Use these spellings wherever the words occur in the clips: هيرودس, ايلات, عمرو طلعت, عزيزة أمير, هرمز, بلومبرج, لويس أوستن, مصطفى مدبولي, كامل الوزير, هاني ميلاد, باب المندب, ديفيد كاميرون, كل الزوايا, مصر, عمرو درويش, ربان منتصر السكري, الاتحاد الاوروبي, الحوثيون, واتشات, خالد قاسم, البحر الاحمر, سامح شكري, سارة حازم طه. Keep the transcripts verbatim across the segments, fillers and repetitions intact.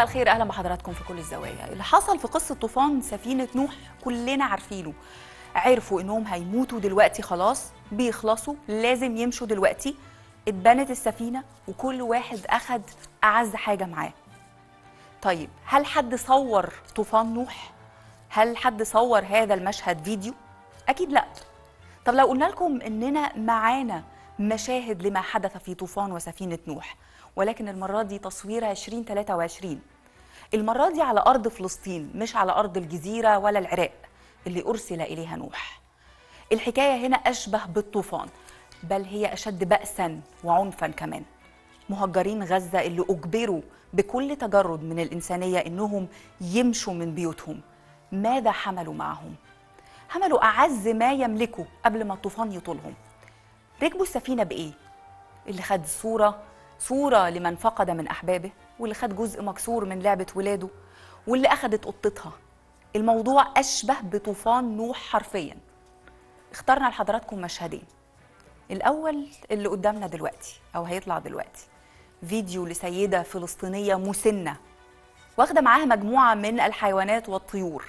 مساء الخير، اهلا بحضراتكم في كل الزوايا. اللي حصل في قصه طوفان سفينه نوح كلنا عارفينه، عرفوا انهم هيموتوا دلوقتي، خلاص بيخلصوا، لازم يمشوا دلوقتي. اتبنت السفينه وكل واحد اخد اعز حاجه معاه. طيب هل حد صور طوفان نوح؟ هل حد صور هذا المشهد فيديو؟ اكيد لا. طب لو قلنا لكم اننا معانا مشاهد لما حدث في طوفان وسفينه نوح، ولكن المرة دي تصوير ألفين وثلاثة وعشرين، المرة دي على أرض فلسطين مش على أرض الجزيرة ولا العراق اللي أرسل إليها نوح. الحكاية هنا أشبه بالطوفان، بل هي أشد بأساً وعنفاً كمان. مهجرين غزة اللي أجبروا بكل تجرد من الإنسانية إنهم يمشوا من بيوتهم، ماذا حملوا معهم؟ حملوا أعز ما يملكوا قبل ما الطوفان يطولهم. ركبوا السفينة بإيه؟ اللي خد صورة صورة لمن فقد من أحبابه، واللي خد جزء مكسور من لعبة ولاده، واللي أخدت قطتها. الموضوع أشبه بطوفان نوح حرفياً. اخترنا لحضراتكم مشهدين، الأول اللي قدامنا دلوقتي أو هيطلع دلوقتي، فيديو لسيدة فلسطينية مسنة واخدة معاها مجموعة من الحيوانات والطيور،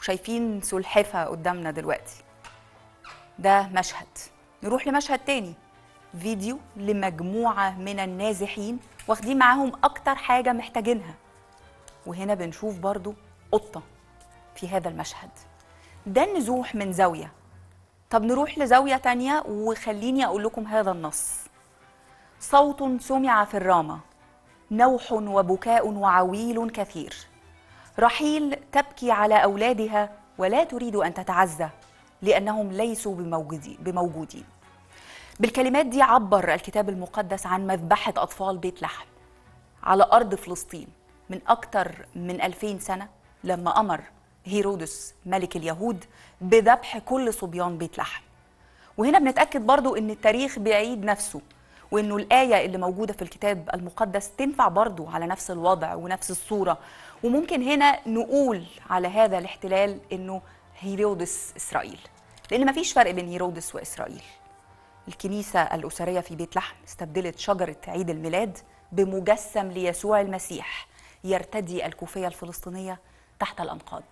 وشايفين سلحفة قدامنا دلوقتي، ده مشهد. نروح لمشهد تاني، فيديو لمجموعة من النازحين واخدين معاهم أكتر حاجة محتاجينها، وهنا بنشوف برضو قطة في هذا المشهد. ده النزوح من زاوية. طب نروح لزاوية تانية، وخليني أقول لكم هذا النص: صوت سمع في الرامة، نوح وبكاء وعويل كثير، رحيل تبكي على أولادها ولا تريد أن تتعزى لأنهم ليسوا بموجودين. بالكلمات دي عبر الكتاب المقدس عن مذبحة أطفال بيت لحم على أرض فلسطين من أكتر من ألفين سنة، لما أمر هيرودس ملك اليهود بذبح كل صبيان بيت لحم. وهنا بنتأكد برضو إن التاريخ بيعيد نفسه، وإنه الآية اللي موجودة في الكتاب المقدس تنفع برضو على نفس الوضع ونفس الصورة. وممكن هنا نقول على هذا الاحتلال إنه هيرودس إسرائيل، لأن مفيش فرق بين هيرودس وإسرائيل. الكنيسة الأسرية في بيت لحم استبدلت شجرة عيد الميلاد بمجسم ليسوع المسيح يرتدي الكوفية الفلسطينية تحت الأنقاض.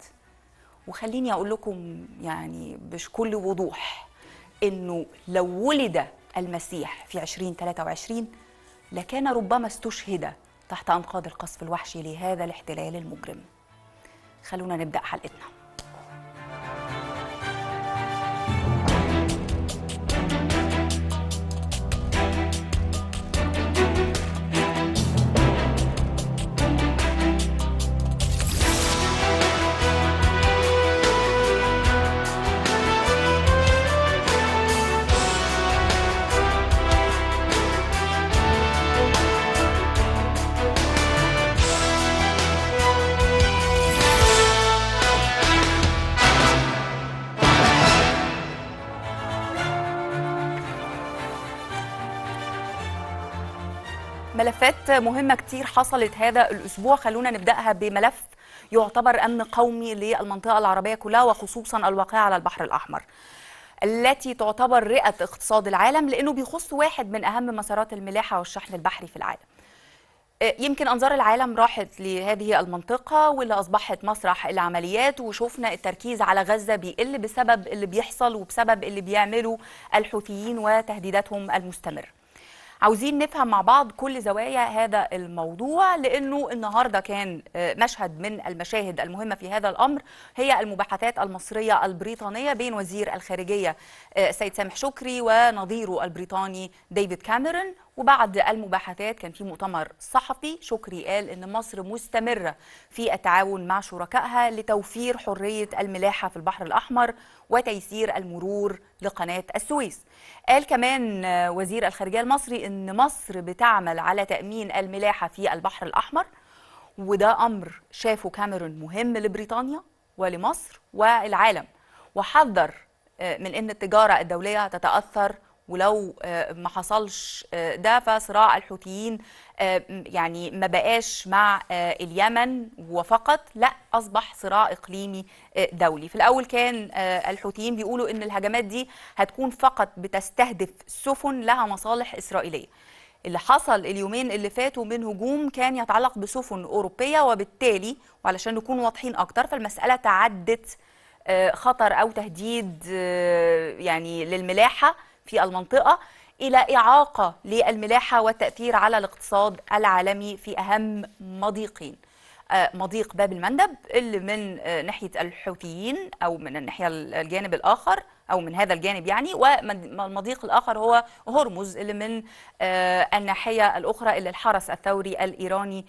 وخليني أقول لكم يعني بكل وضوح إنه لو ولد المسيح في ألفين وثلاثة وعشرين لكان ربما استشهد تحت أنقاض القصف الوحشي لهذا الاحتلال المجرم. خلونا نبدأ حلقتنا. ملفات مهمة كتير حصلت هذا الأسبوع، خلونا نبدأها بملف يعتبر أمن قومي للمنطقة العربية كلها، وخصوصا الواقعة على البحر الأحمر التي تعتبر رئة اقتصاد العالم، لأنه بيخص واحد من أهم مسارات الملاحة والشحن البحري في العالم. يمكن أنظار العالم راحت لهذه المنطقة، واللي أصبحت مسرح العمليات، وشوفنا التركيز على غزة بيقل بسبب اللي بيحصل وبسبب اللي بيعمله الحوثيين وتهديداتهم المستمرة. عاوزين نفهم مع بعض كل زوايا هذا الموضوع، لأنه النهاردة كان مشهد من المشاهد المهمة في هذا الأمر هي المباحثات المصرية البريطانية بين وزير الخارجية السيد سامح شكري ونظيره البريطاني ديفيد كاميرون. وبعد المباحثات كان في مؤتمر صحفي، شكري قال إن مصر مستمرة في التعاون مع شركائها لتوفير حرية الملاحة في البحر الأحمر وتيسير المرور لقناة السويس. قال كمان وزير الخارجية المصري إن مصر بتعمل على تأمين الملاحة في البحر الأحمر، وده أمر شافه كاميرون مهم لبريطانيا ولمصر والعالم، وحذر من إن التجارة الدولية تتأثر، ولو ما حصلش ده فصراع الحوثيين يعني ما بقاش مع اليمن وفقط، لا أصبح صراع إقليمي دولي. في الأول كان الحوثيين بيقولوا إن الهجمات دي هتكون فقط بتستهدف سفن لها مصالح إسرائيلية، اللي حصل اليومين اللي فاتوا من هجوم كان يتعلق بسفن أوروبية، وبالتالي وعلشان نكون واضحين أكتر فالمسألة تعدت خطر أو تهديد يعني للملاحة في المنطقة إلى إعاقة للملاحة والتأثير على الاقتصاد العالمي في أهم مضيقين، مضيق باب المندب اللي من ناحية الحوثيين أو من الناحية الجانب الآخر أو من هذا الجانب يعني، والمضيق الآخر هو هرمز اللي من الناحية الأخرى اللي الحرس الثوري الإيراني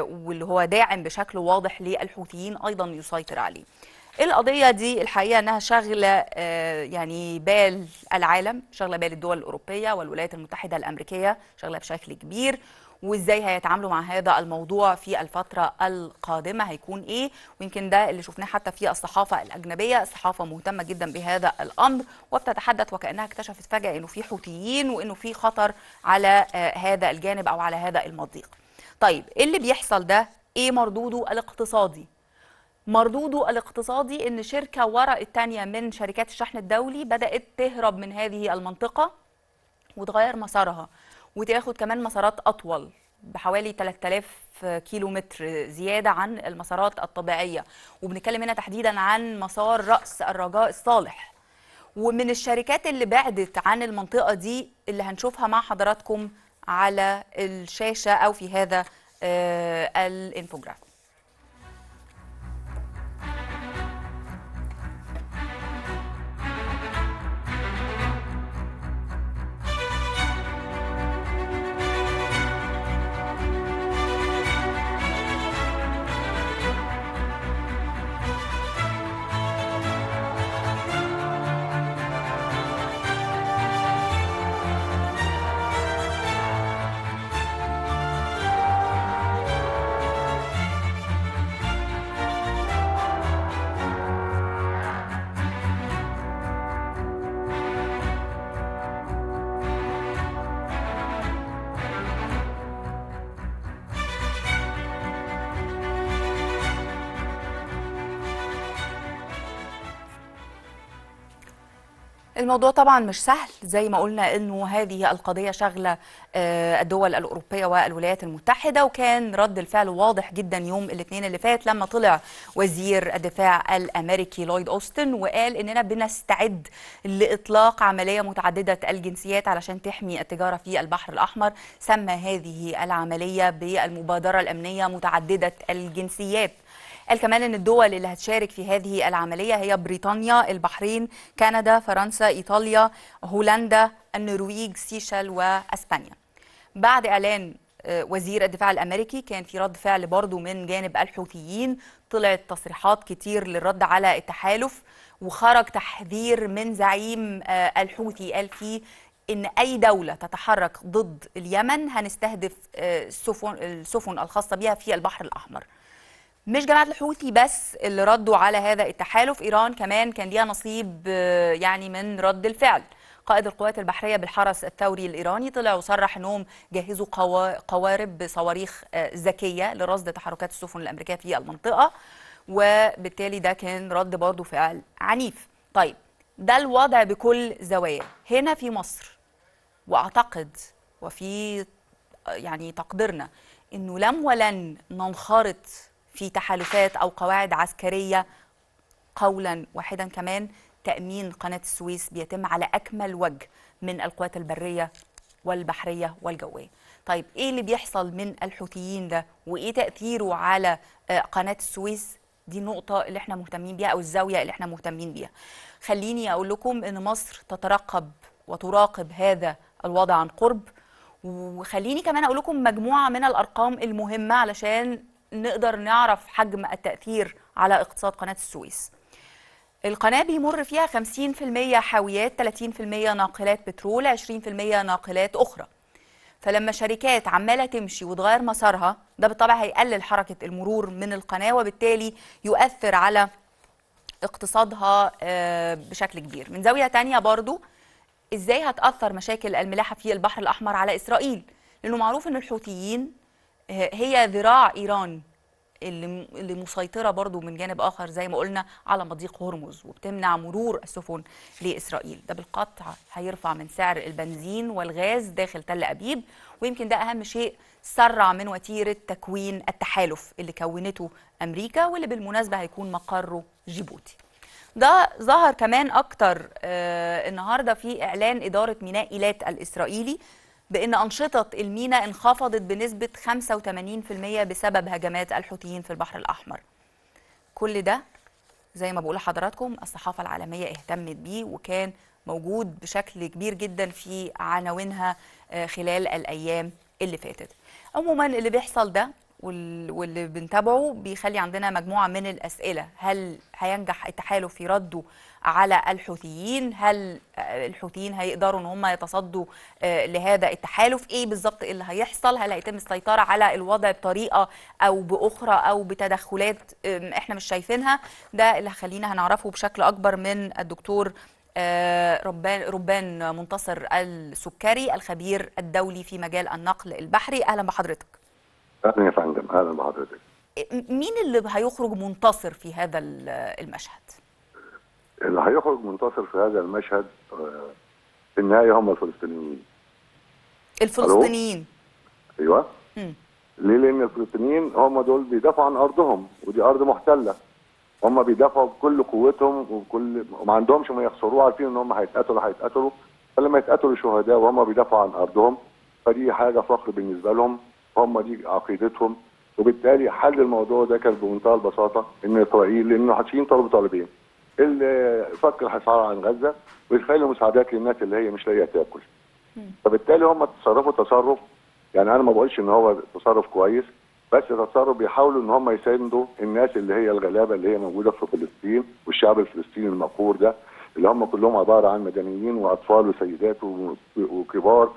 واللي هو داعم بشكل واضح للحوثيين أيضا يسيطر عليه. القضية دي الحقيقة أنها شغلة يعني بال العالم، شغلة بال الدول الأوروبية والولايات المتحدة الأمريكية، شغلة بشكل كبير، وإزاي هيتعاملوا مع هذا الموضوع في الفترة القادمة هيكون إيه، ويمكن ده اللي شفناه حتى في الصحافة الأجنبية. الصحافة مهتمة جدا بهذا الأمر وبتتحدث وكأنها اكتشفت فجأة إنه في حوثيين وإنه في خطر على هذا الجانب أو على هذا المضيق. طيب اللي بيحصل ده إيه مردوده الاقتصادي؟ مردوده الاقتصادي إن شركة وراء التانية من شركات الشحن الدولي بدأت تهرب من هذه المنطقة وتغير مسارها وتاخد كمان مسارات أطول بحوالي ثلاثة آلاف كيلو متر زيادة عن المسارات الطبيعية، وبنتكلم هنا تحديدا عن مسار رأس الرجاء الصالح. ومن الشركات اللي بعدت عن المنطقة دي اللي هنشوفها مع حضراتكم على الشاشة أو في هذا الانفوجراف. الموضوع طبعا مش سهل، زي ما قلنا انه هذه القضية شغلة الدول الأوروبية والولايات المتحدة، وكان رد الفعل واضح جدا يوم الاثنين اللي فات لما طلع وزير الدفاع الأمريكي لويس أوستن وقال اننا بنستعد لإطلاق عملية متعددة الجنسيات علشان تحمي التجارة في البحر الأحمر. سمى هذه العملية بالمبادرة الأمنية متعددة الجنسيات. قال كمان ان الدول اللي هتشارك في هذه العمليه هي بريطانيا، البحرين، كندا، فرنسا، ايطاليا، هولندا، النرويج، سيشل واسبانيا. بعد اعلان وزير الدفاع الامريكي كان في رد فعل برضو من جانب الحوثيين، طلعت تصريحات كتير للرد على التحالف، وخرج تحذير من زعيم الحوثي قال فيه إن أي دولة تتحرك ضد اليمن هنستهدف السفن السفن الخاصة بها في البحر الأحمر. مش جماعة الحوثي بس اللي ردوا على هذا التحالف، إيران كمان كان ليها نصيب يعني من رد الفعل. قائد القوات البحرية بالحرس الثوري الإيراني طلع وصرح أنهم جهزوا قوارب بصواريخ ذكية لرصد تحركات السفن الأمريكية في المنطقة، وبالتالي ده كان رد برضو فعل عنيف. طيب ده الوضع بكل زواياه. هنا في مصر وأعتقد وفي يعني تقديرنا أنه لم ولن ننخرط في تحالفات أو قواعد عسكرية. قولا واحدا كمان تأمين قناة السويس بيتم على أكمل وجه من القوات البرية والبحرية والجوية. طيب إيه اللي بيحصل من الحوثيين ده وإيه تأثيره على قناة السويس؟ دي النقطة اللي احنا مهتمين بيها أو الزاوية اللي احنا مهتمين بيها. خليني أقول لكم إن مصر تترقب وتراقب هذا الوضع عن قرب، وخليني كمان أقول لكم مجموعة من الأرقام المهمة علشان نقدر نعرف حجم التأثير على اقتصاد قناة السويس. القناة بيمر فيها خمسين بالمئة حاويات، ثلاثين بالمئة ناقلات بترول، عشرين بالمئة ناقلات أخرى. فلما شركات عمالة تمشي وتغير مسارها ده بالطبع هيقلل حركة المرور من القناة، وبالتالي يؤثر على اقتصادها بشكل كبير. من زاوية تانية برضو إزاي هتأثر مشاكل الملاحة في البحر الأحمر على إسرائيل؟ لأنه معروف أن الحوثيين هي ذراع إيران اللي اللي مسيطره برضو من جانب اخر زي ما قلنا على مضيق هرمز وبتمنع مرور السفن لاسرائيل. ده بالقطع هيرفع من سعر البنزين والغاز داخل تل ابيب، ويمكن ده اهم شيء سرع من وتيره تكوين التحالف اللي كونته امريكا واللي بالمناسبه هيكون مقره جيبوتي. ده ظهر كمان اكتر آه النهارده في اعلان اداره ميناء ايلات الاسرائيلي بأن أنشطة الميناء انخفضت بنسبة خمسة وثمانين بالمئة بسبب هجمات الحوثيين في البحر الأحمر. كل ده زي ما بقول لحضراتكم الصحافة العالمية اهتمت بيه وكان موجود بشكل كبير جدا في عناوينها خلال الأيام اللي فاتت. عموما اللي بيحصل ده واللي بنتابعه بيخلي عندنا مجموعة من الأسئلة. هل هينجح التحالف في رده على الحوثيين؟ هل الحوثيين هيقدروا ان هم يتصدوا لهذا التحالف؟ ايه بالظبط اللي هيحصل؟ هل هيتم السيطرة على الوضع بطريقة او باخرى او بتدخلات احنا مش شايفينها؟ ده اللي خلينا هنعرفه بشكل اكبر من الدكتور ربان ربان منتصر السكري الخبير الدولي في مجال النقل البحري. اهلا بحضرتك. اهلا يا فندم. اهلا بحضرتك. مين اللي هيخرج منتصر في هذا المشهد؟ اللي هيخرج منتصر في هذا المشهد في النهايه هم الفلسطينيين. الفلسطينيين؟ ايوه. امم ليه؟ لان الفلسطينيين هم دول بيدافعوا عن ارضهم، ودي ارض محتله. هم بيدافعوا بكل قوتهم وبكل ما عندهمش ما يخسروه، عارفين ان هم هيتقتلوا هيتقتلوا فلما يتقتلوا شهداء وهم بيدافعوا عن ارضهم فدي حاجه فخر بالنسبه لهم، هم دي عقيدتهم، وبالتالي حل الموضوع ده كان بمنتهى البساطه ان اسرائيل، لان الحوثيين طلبوا طالبين، اللي فك الحصار عن غزه ويخلي مساعدات للناس اللي هي مش لاقيه تاكل. فبالتالي هم تصرفوا تصرف، يعني انا ما بقولش ان هو تصرف كويس، بس تصرف بيحاولوا ان هم يساندوا الناس اللي هي الغلابه اللي هي موجوده في فلسطين والشعب الفلسطيني المقهور ده، اللي هم كلهم عباره عن مدنيين واطفال وسيدات وكبار،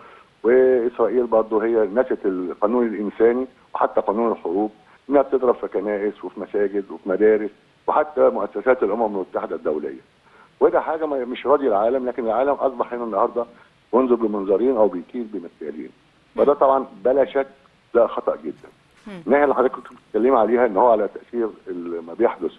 واسرائيل برضه هي نشت القانون الانساني وحتى قانون الحروب انها بتضرب في كنائس وفي مساجد وفي مدارس وحتى مؤسسات الامم المتحده الدوليه. وده حاجه مش راضي العالم، لكن العالم اصبح هنا النهارده منذب بمنظرين او بيكيد بمثالين. فده طبعا بلا شك ده خطا جدا. الناحيه اللي حضرتك كنت بتتكلمي عليها ان هو على تاثير ما بيحدث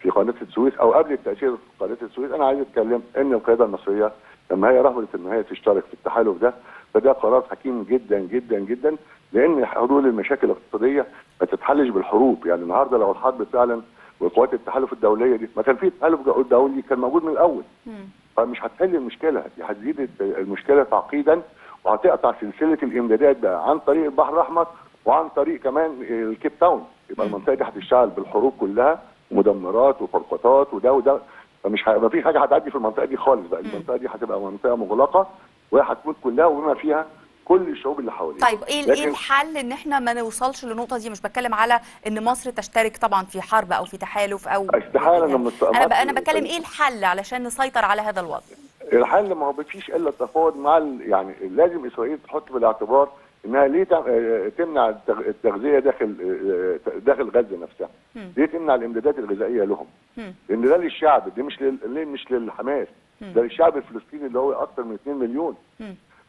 في قناه السويس او قبل التاثير في قناه السويس، انا عايز اتكلم ان القياده المصريه لما هي رفضت ان هي تشترك في التحالف ده فده قرار حكيم جدا جدا جدا، لان حلول المشاكل الاقتصاديه ما تتحلش بالحروب. يعني النهارده لو الحرب فعلا وقوات التحالف الدوليه دي، ما كان في تحالف دولي كان موجود من الاول، فمش هتحل المشكله دي، هتزيد المشكله تعقيدا وهتقطع سلسله الامدادات بقى عن طريق البحر الاحمر وعن طريق كمان الكيب تاون، يبقى المنطقه دي هتشتغل بالحروب كلها ومدمرات وفرقاطات وده وده، فمش ه... ما فيش حاجه هتعدي في المنطقه دي خالص بقى. المنطقه دي هتبقى منطقه مغلقه وهتموت كلها وبما فيها كل الشعوب اللي حواليها. طيب ايه لكن... ايه الحل ان احنا ما نوصلش للنقطه دي؟ مش بتكلم على ان مصر تشترك طبعا في حرب او في تحالف او استحاله من المستقبل، انا بقى انا بتكلم ايه الحل علشان نسيطر على هذا الوضع؟ الحل ما هو مفيش الا التفاوض مع ال... يعني لازم اسرائيل تحط بالاعتبار انها ليه تمنع التغذيه داخل داخل غزه نفسها؟ ليه تمنع الامدادات الغذائيه لهم؟ لان ده للشعب، دي مش لل... مش للحماس، ده للشعب الفلسطيني اللي هو اكثر من اتنين مليون.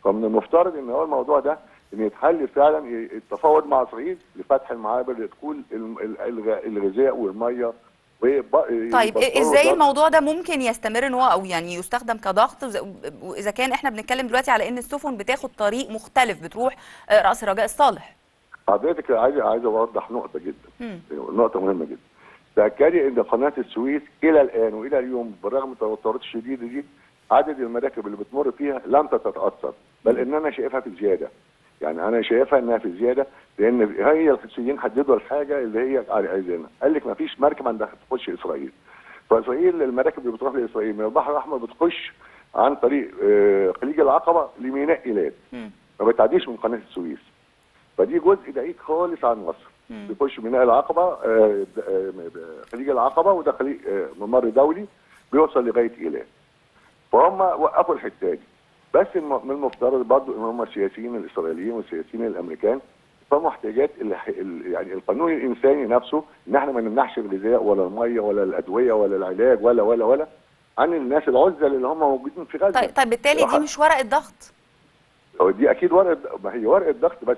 فمن المفترض ان هو الموضوع ده ان يتحل فعلا التفاوض مع اسرائيل لفتح المعابر لدخول الغذاء والميه. طيب ازاي الموضوع ده ممكن يستمر ان هو او يعني يستخدم كضغط اذا كان احنا بنتكلم دلوقتي على ان السفن بتاخد طريق مختلف بتروح راس رجاء الصالح؟ حضرتك عايز عايز اوضح نقطه جدا، نقطه مهمه جدا. تاكدي ان قناه السويس الى الان والى اليوم برغم التوترات الشديده دي عدد المراكب اللي بتمر فيها لم تتاثر، بل ان انا شايفها في زياده. يعني انا شايفها انها في زياده لان هي الحوثيين حددوا الحاجه اللي هي عايزينها، قال لك ما فيش مركب عندها تخش اسرائيل. فاسرائيل المراكب اللي بتروح لاسرائيل من البحر الاحمر بتخش عن طريق خليج العقبه لميناء ايلات، ما بتعديش من قناه السويس. فدي جزء بعيد خالص عن مصر. بيخش ميناء العقبه خليج العقبه وده خليج ممر دولي بيوصل لغايه ايلات. فهم وقفوا الحته دي. بس من المفترض برضه ان هم السياسيين الاسرائيليين والسياسيين الامريكان طبعا احتياجات يعني القانون الانساني نفسه ان احنا ما نمنعش الغذاء ولا الميه ولا الادويه ولا العلاج ولا ولا ولا عن الناس العزل اللي هم موجودين في غزه. طيب طيب بالتالي دي مش ورقه ضغط؟ دي اكيد ورقه، ما هي ورقه ضغط، بس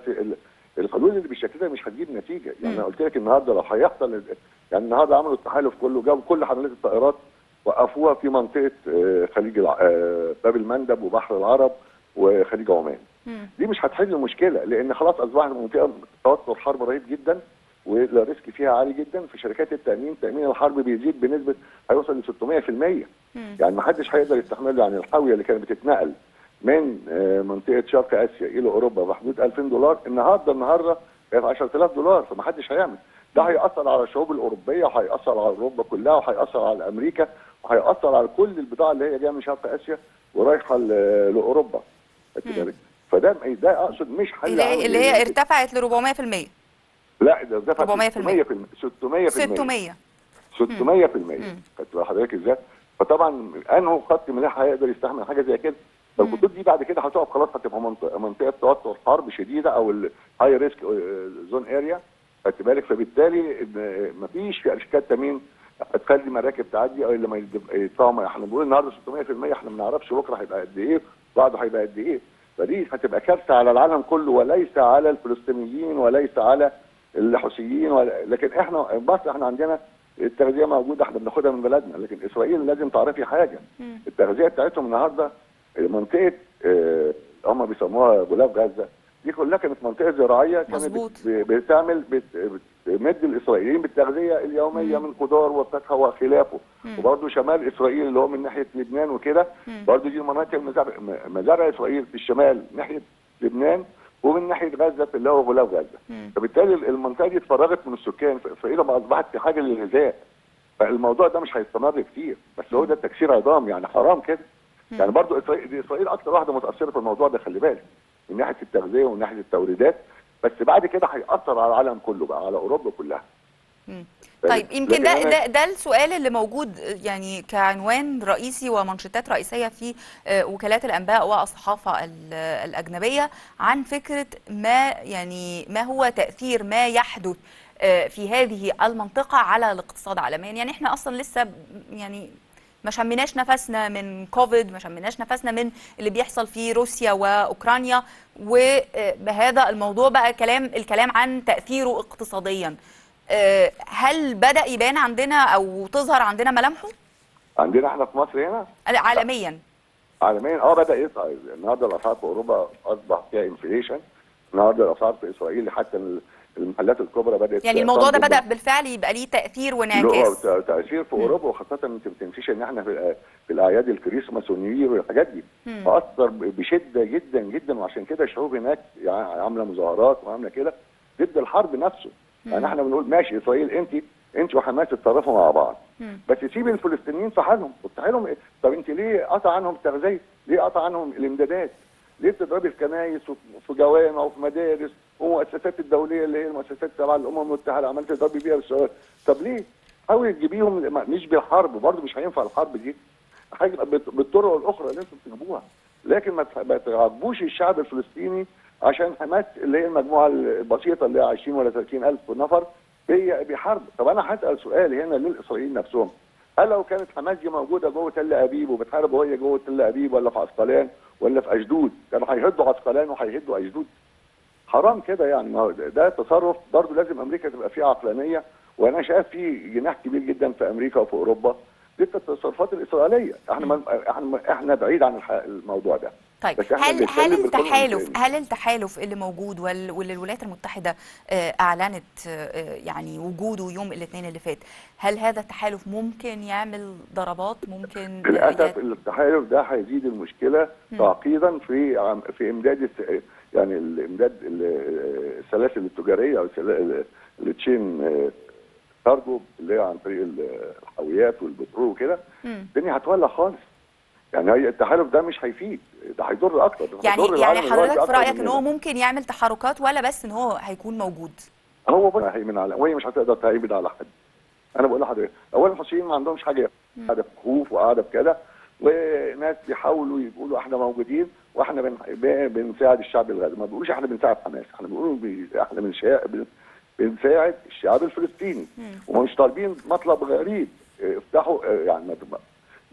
الحلول اللي بالشكل ده مش هتجيب نتيجه. يعني انا قلت لك النهارده لو هيحصل، يعني النهارده عملوا التحالف كله، جابوا كل حملات الطائرات وقفوها في منطقه خليج باب المندب وبحر العرب وخليج عمان. دي مش هتحل المشكله، لان خلاص اصبحت منطقه توتر حرب رهيب جدا، والريسك فيها عالي جدا في شركات التامين. تامين الحرب بيزيد بنسبه هيوصل ل ستمية بالمية، يعني ما حدش هيقدر يستحمله. يعني الحاويه اللي كانت بتتنقل من منطقه شرق اسيا الى اوروبا بحدود ألفين دولار، النهارده النهارده بقت عشرة آلاف دولار، فما حدش هيعمل ده. هيأثر على الشعوب الاوروبيه، وهيأثر على اوروبا كلها، وهيأثر على امريكا، وهيأثر على كل البضاعه اللي هي جايه من شرق اسيا ورايحه لاوروبا. فده ده اقصد مش حل اللي هي, اللي هي ارتفعت ل أربعمية بالمية. لا ده ارتفعت ل ستمية بالمية ستمية بالمية ستمية بالمية. خدت بال حضرتك ازاي؟ فطبعا انه خط ملاحه هيقدر يستحمل حاجه زي كده. فالخطوط دي بعد كده هتقف خلاص، هتبقى منطقه منطقه توتر حرب شديده او الهاي ريسك زون اريا، خدت بالك؟ فبالتالي مفيش في شركات تامين هتخلي مراكب تعدي او اللي ما يدفعوا. احنا بنقول النهارده ستمية بالمية، احنا ما نعرفش بكره هيبقى قد ايه، بعده هيبقى قد ايه. فدي هتبقى كارثه على العالم كله، وليس على الفلسطينيين وليس على الحوثيين ولا... لكن احنا مصر احنا عندنا التغذيه موجوده، احنا بناخدها من بلدنا. لكن اسرائيل لازم تعرفي حاجه، التغذيه بتاعتهم النهارده منطقه اه هم بيسموها غلاف غزه، دي كلها كانت منطقه زراعيه، كانت بتعمل بتمد الاسرائيليين بالتغذيه اليوميه مم. من خضار وفاكهه وخلافه. وبرده شمال اسرائيل اللي هو من ناحيه لبنان وكده، برده دي مناطق مزارع اسرائيل في الشمال ناحيه لبنان، ومن ناحيه غزه اللي هو غلاف غزه. فبالتالي المنطقه دي اتفرغت من السكان، فاسرائيل ما اصبحت في حاجه للغذاء. فالموضوع ده مش هيستمر كتير، بس هو ده تكسير عظام، يعني حرام كده. يعني برضه اسرائيل اسرائيل اكتر واحده متاثره في الموضوع ده، خلي بالك، من ناحيه التغذيه ومن ناحيه التوريدات. بس بعد كده هيأثر على العالم كله بقى، على اوروبا كلها. امم طيب، يمكن ده ده ده السؤال اللي موجود يعني كعنوان رئيسي ومنشطات رئيسيه في وكالات الانباء والصحافه الاجنبيه، عن فكره ما يعني ما هو تاثير ما يحدث في هذه المنطقه على الاقتصاد عالميا. يعني احنا اصلا لسه يعني ما شميناش نفسنا من كوفيد، ما شميناش نفسنا من اللي بيحصل في روسيا واوكرانيا، وبهذا الموضوع بقى كلام الكلام عن تاثيره اقتصاديا. هل بدأ يبان عندنا او تظهر عندنا ملامحه؟ عندنا احنا في مصر هنا؟ عالميا. عالميا اه بدأ يصعد، النهارده الاسعار في اوروبا اصبح فيها انفليشن، النهارده الاسعار في اسرائيل، حتى المحلات الكبرى بدأت. يعني الموضوع ده بدأ بالفعل يبقى ليه تأثير وانعكاس. تأثير في اوروبا، وخاصة انت ما بتنسيش ان احنا في الاعياد الكريسماس والنيوير والحاجات دي، فأثر بشدة جدا جدا. وعشان كده الشعوب هناك يعني عاملة مظاهرات وعاملة كده ضد الحرب نفسه. يعني احنا بنقول ماشي اسرائيل انت انت وحماس تتصرفوا مع بعض، بس سيب الفلسطينيين في حالهم، وتعالهم إيه؟ طب انت ليه قطع عنهم التغذيه؟ ليه قطع عنهم الامدادات؟ ليه بتضربي في كنايس وفي جوامع وفي مدارس ومؤسسات الدوليه اللي هي المؤسسات تبع الامم المتحده عماله تضربي بيها بالسعوديه؟ طب ليه؟ حاولي تجيبيهم مش بالحرب، برضه مش هينفع الحرب دي، حاجه بالطرق الاخرى اللي انتم بتجيبوها، لكن ما تعاقبوش الشعب الفلسطيني عشان حماس اللي هي المجموعه البسيطه اللي هي عشرين ولا ثلاثين ألف نفر هي بحرب. طب انا هسال سؤال هنا للاسرائيليين نفسهم، هل لو كانت حماس دي موجوده جوه تل ابيب وبتحارب وهي جوه تل ابيب ولا في عسقلان ولا في اشدود، كانوا هيهدوا عسقلان وهيهدوا اشدود؟ حرام كده. يعني ده تصرف برضه لازم امريكا تبقى فيه عقلانيه، وانا شايف في جناح كبير جدا في امريكا وفي اوروبا ضد التصرفات الاسرائيليه. احنا احنا احنا بعيد عن الموضوع ده. طيب، هل هل التحالف هل التحالف اللي موجود واللي الولايات المتحده اعلنت يعني وجوده يوم الاثنين اللي فات، هل هذا التحالف ممكن يعمل ضربات؟ ممكن للاسف التحالف ده هيزيد المشكله تعقيدا في في امداد يعني الامداد السلاسل التجاريه او التشين كارجو اللي هي عن طريق الحاويات والبترول وكده. الدنيا هتولع خالص، يعني التحالف ده مش هيفيد، ده هيضر اكتر. يعني يعني حضرتك في رايك ان هو ممكن يعمل تحركات، ولا بس ان هو هيكون موجود؟ هو بص، هيمن على وهي مش هتقدر تهيمن على حد. انا بقول لحضرتك، اولا الحوثيين ما عندهمش حاجه، قاعده بخوف وقاعده بكده، وناس بيحاولوا يقولوا احنا موجودين واحنا بن... بنساعد الشعب الغزالي. ما بيقولوش احنا بنساعد حماس، احنا بيقولوا بي... احنا بنشا... بن... بنساعد الشعب الفلسطيني، ومش طالبين مطلب غريب. افتحوا يعني ما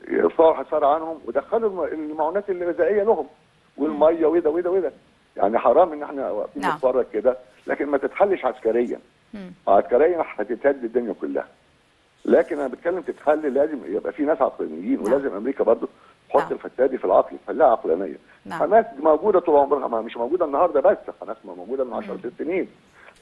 يرفعوا حصار عنهم ودخلوا المعونات الغذائيه لهم والميه وده وده وده. يعني حرام ان احنا واقفين نتفرج كده لكن ما تتحلش عسكريا. عسكريا هتتهد الدنيا كلها. لكن انا بتكلم تتحل، لازم يبقى في ناس عقلانيين، ولازم امريكا برضه تحط الفتاه دي في العقل، تخليها عقلانيه. حماس موجوده طول عمرها، مش موجوده النهارده بس، حماس موجوده من عشر سنين.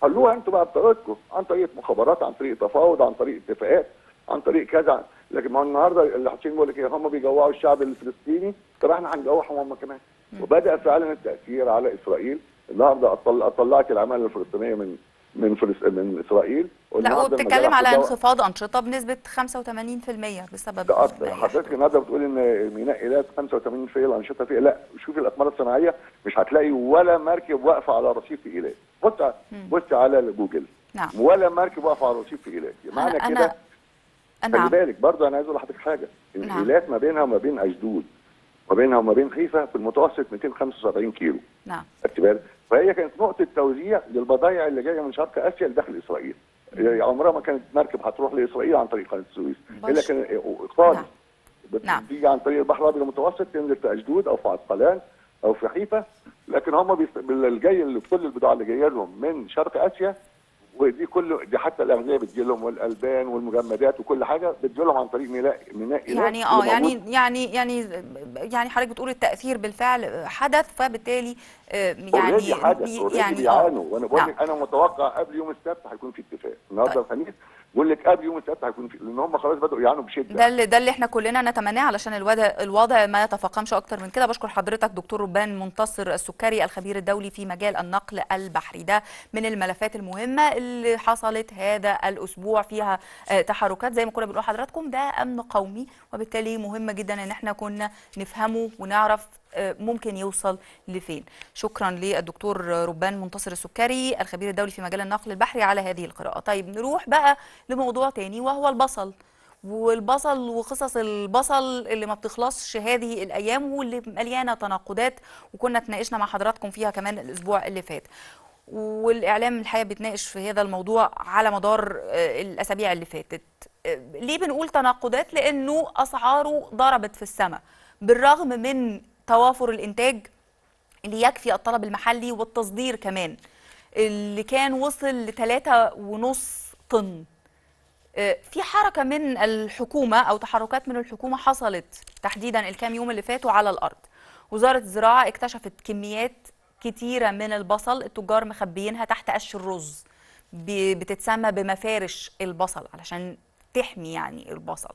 حلوها انتوا بقى بطريقتكم، عن طريق مخابرات، عن طريق تفاوض، عن طريق اتفاقات، عن طريق كذا. لكن ما النهارده اللي حاطين بيقول لك ايه، هم بيجوعوا الشعب الفلسطيني، طب احنا هنجوعهم هم كمان. وبدا فعلا التاثير على اسرائيل. النهارده طلعت العماله الفلسطينيه من من فلس... من اسرائيل. لا، وبتتكلم على انخفاض انشطه بنسبه خمسة وثمانين بالمئة بسبب حضرتك النهارده بتقول ان ميناء ايلات خمسة وثمانين بالمئة الانشطه فيها. لا، شوفي الاقمار الصناعيه مش هتلاقي ولا مركب واقفه على رصيف ايلات. بص بص على جوجل، نعم، ولا مركب واقفه على رصيف ايلات. معنى كده خلي نعم. بالك برضه، انا عايز اقول لحضرتك حاجه، ان ايلات نعم. ما بينها وما بين اجدود، ما بينها وما بين حيفا في المتوسط مئتين وخمسة وسبعين كيلو. نعم. خدت بالك؟ فهي كانت نقطه توزيع للبضائع اللي جايه من شرق اسيا لداخل اسرائيل. يعني عمرها ما كانت مركب هتروح لاسرائيل عن طريق قناه السويس، الا كان خالص نعم. بتيجي عن طريق البحر الابيض المتوسط، تنزل في اجدود او في عسقلان او في حيفا. لكن هم بيست... الجاي اللي كل البضاعه اللي جايه لهم من شرق اسيا، ودي كله دي حتى الاغذيه بتجي لهم والالبان والمجمدات وكل حاجه بتجي لهم عن طريق ميناء ميناء يعني اه يعني يعني يعني يعني حضرتك بتقول التاثير بالفعل حدث، فبالتالي يعني حدث يعني بيعانوا. وانا بقول لك انا متوقع قبل يوم السبت هيكون في اتفاق. النهارده الخميس بقول لك قبل يوم السبت هيكون في، لان هم خلاص بداوا يعانوا بشده. ده اللي ده اللي احنا كلنا نتمناه، علشان الوضع الوضع ما يتفاقمش اكتر من كده. بشكر حضرتك دكتور ربان منتصر السكري، الخبير الدولي في مجال النقل البحري. ده من الملفات المهمه اللي حصلت هذا الاسبوع، فيها تحركات زي ما كنا بنقول لحضراتكم. ده امن قومي، وبالتالي مهم جدا ان احنا كنا نفهمه ونعرف ممكن يوصل لفين. شكرا للدكتور ربان منتصر السكري، الخبير الدولي في مجال النقل البحري، على هذه القراءة. طيب نروح بقى لموضوع تاني، وهو البصل والبصل وقصص البصل اللي ما بتخلصش هذه الأيام، واللي مليانة تناقضات، وكنا تناقشنا مع حضراتكم فيها كمان الأسبوع اللي فات. والإعلام الحقيقة بيتناقش في هذا الموضوع على مدار الأسابيع اللي فاتت. ليه بنقول تناقضات؟ لأنه أسعاره ضربت في السماء بالرغم من توافر الإنتاج اللي يكفي الطلب المحلي والتصدير كمان، اللي كان وصل لثلاثة ونص طن. في حركة من الحكومة أو تحركات من الحكومة حصلت تحديدا الكام يوم اللي فاتوا على الأرض. وزارة الزراعة اكتشفت كميات كتيرة من البصل التجار مخبيينها تحت قش الرز، بتتسمى بمفارش البصل علشان تحمي يعني البصل.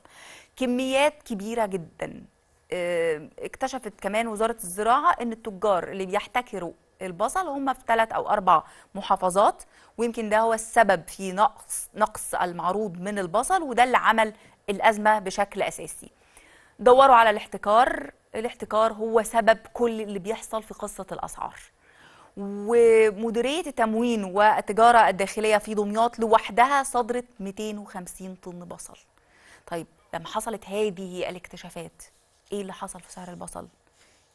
كميات كبيرة جدا. اكتشفت كمان وزارة الزراعة ان التجار اللي بيحتكروا البصل هم في ثلاث او اربع محافظات، ويمكن ده هو السبب في نقص نقص المعروض من البصل، وده اللي عمل الأزمة بشكل اساسي. دوروا على الاحتكار، الاحتكار هو سبب كل اللي بيحصل في قصة الاسعار. ومديرية التموين والتجارة الداخلية في دمياط لوحدها صدرت مئتين وخمسين طن بصل. طيب لما حصلت هذه الاكتشافات ايه اللي حصل في سعر البصل؟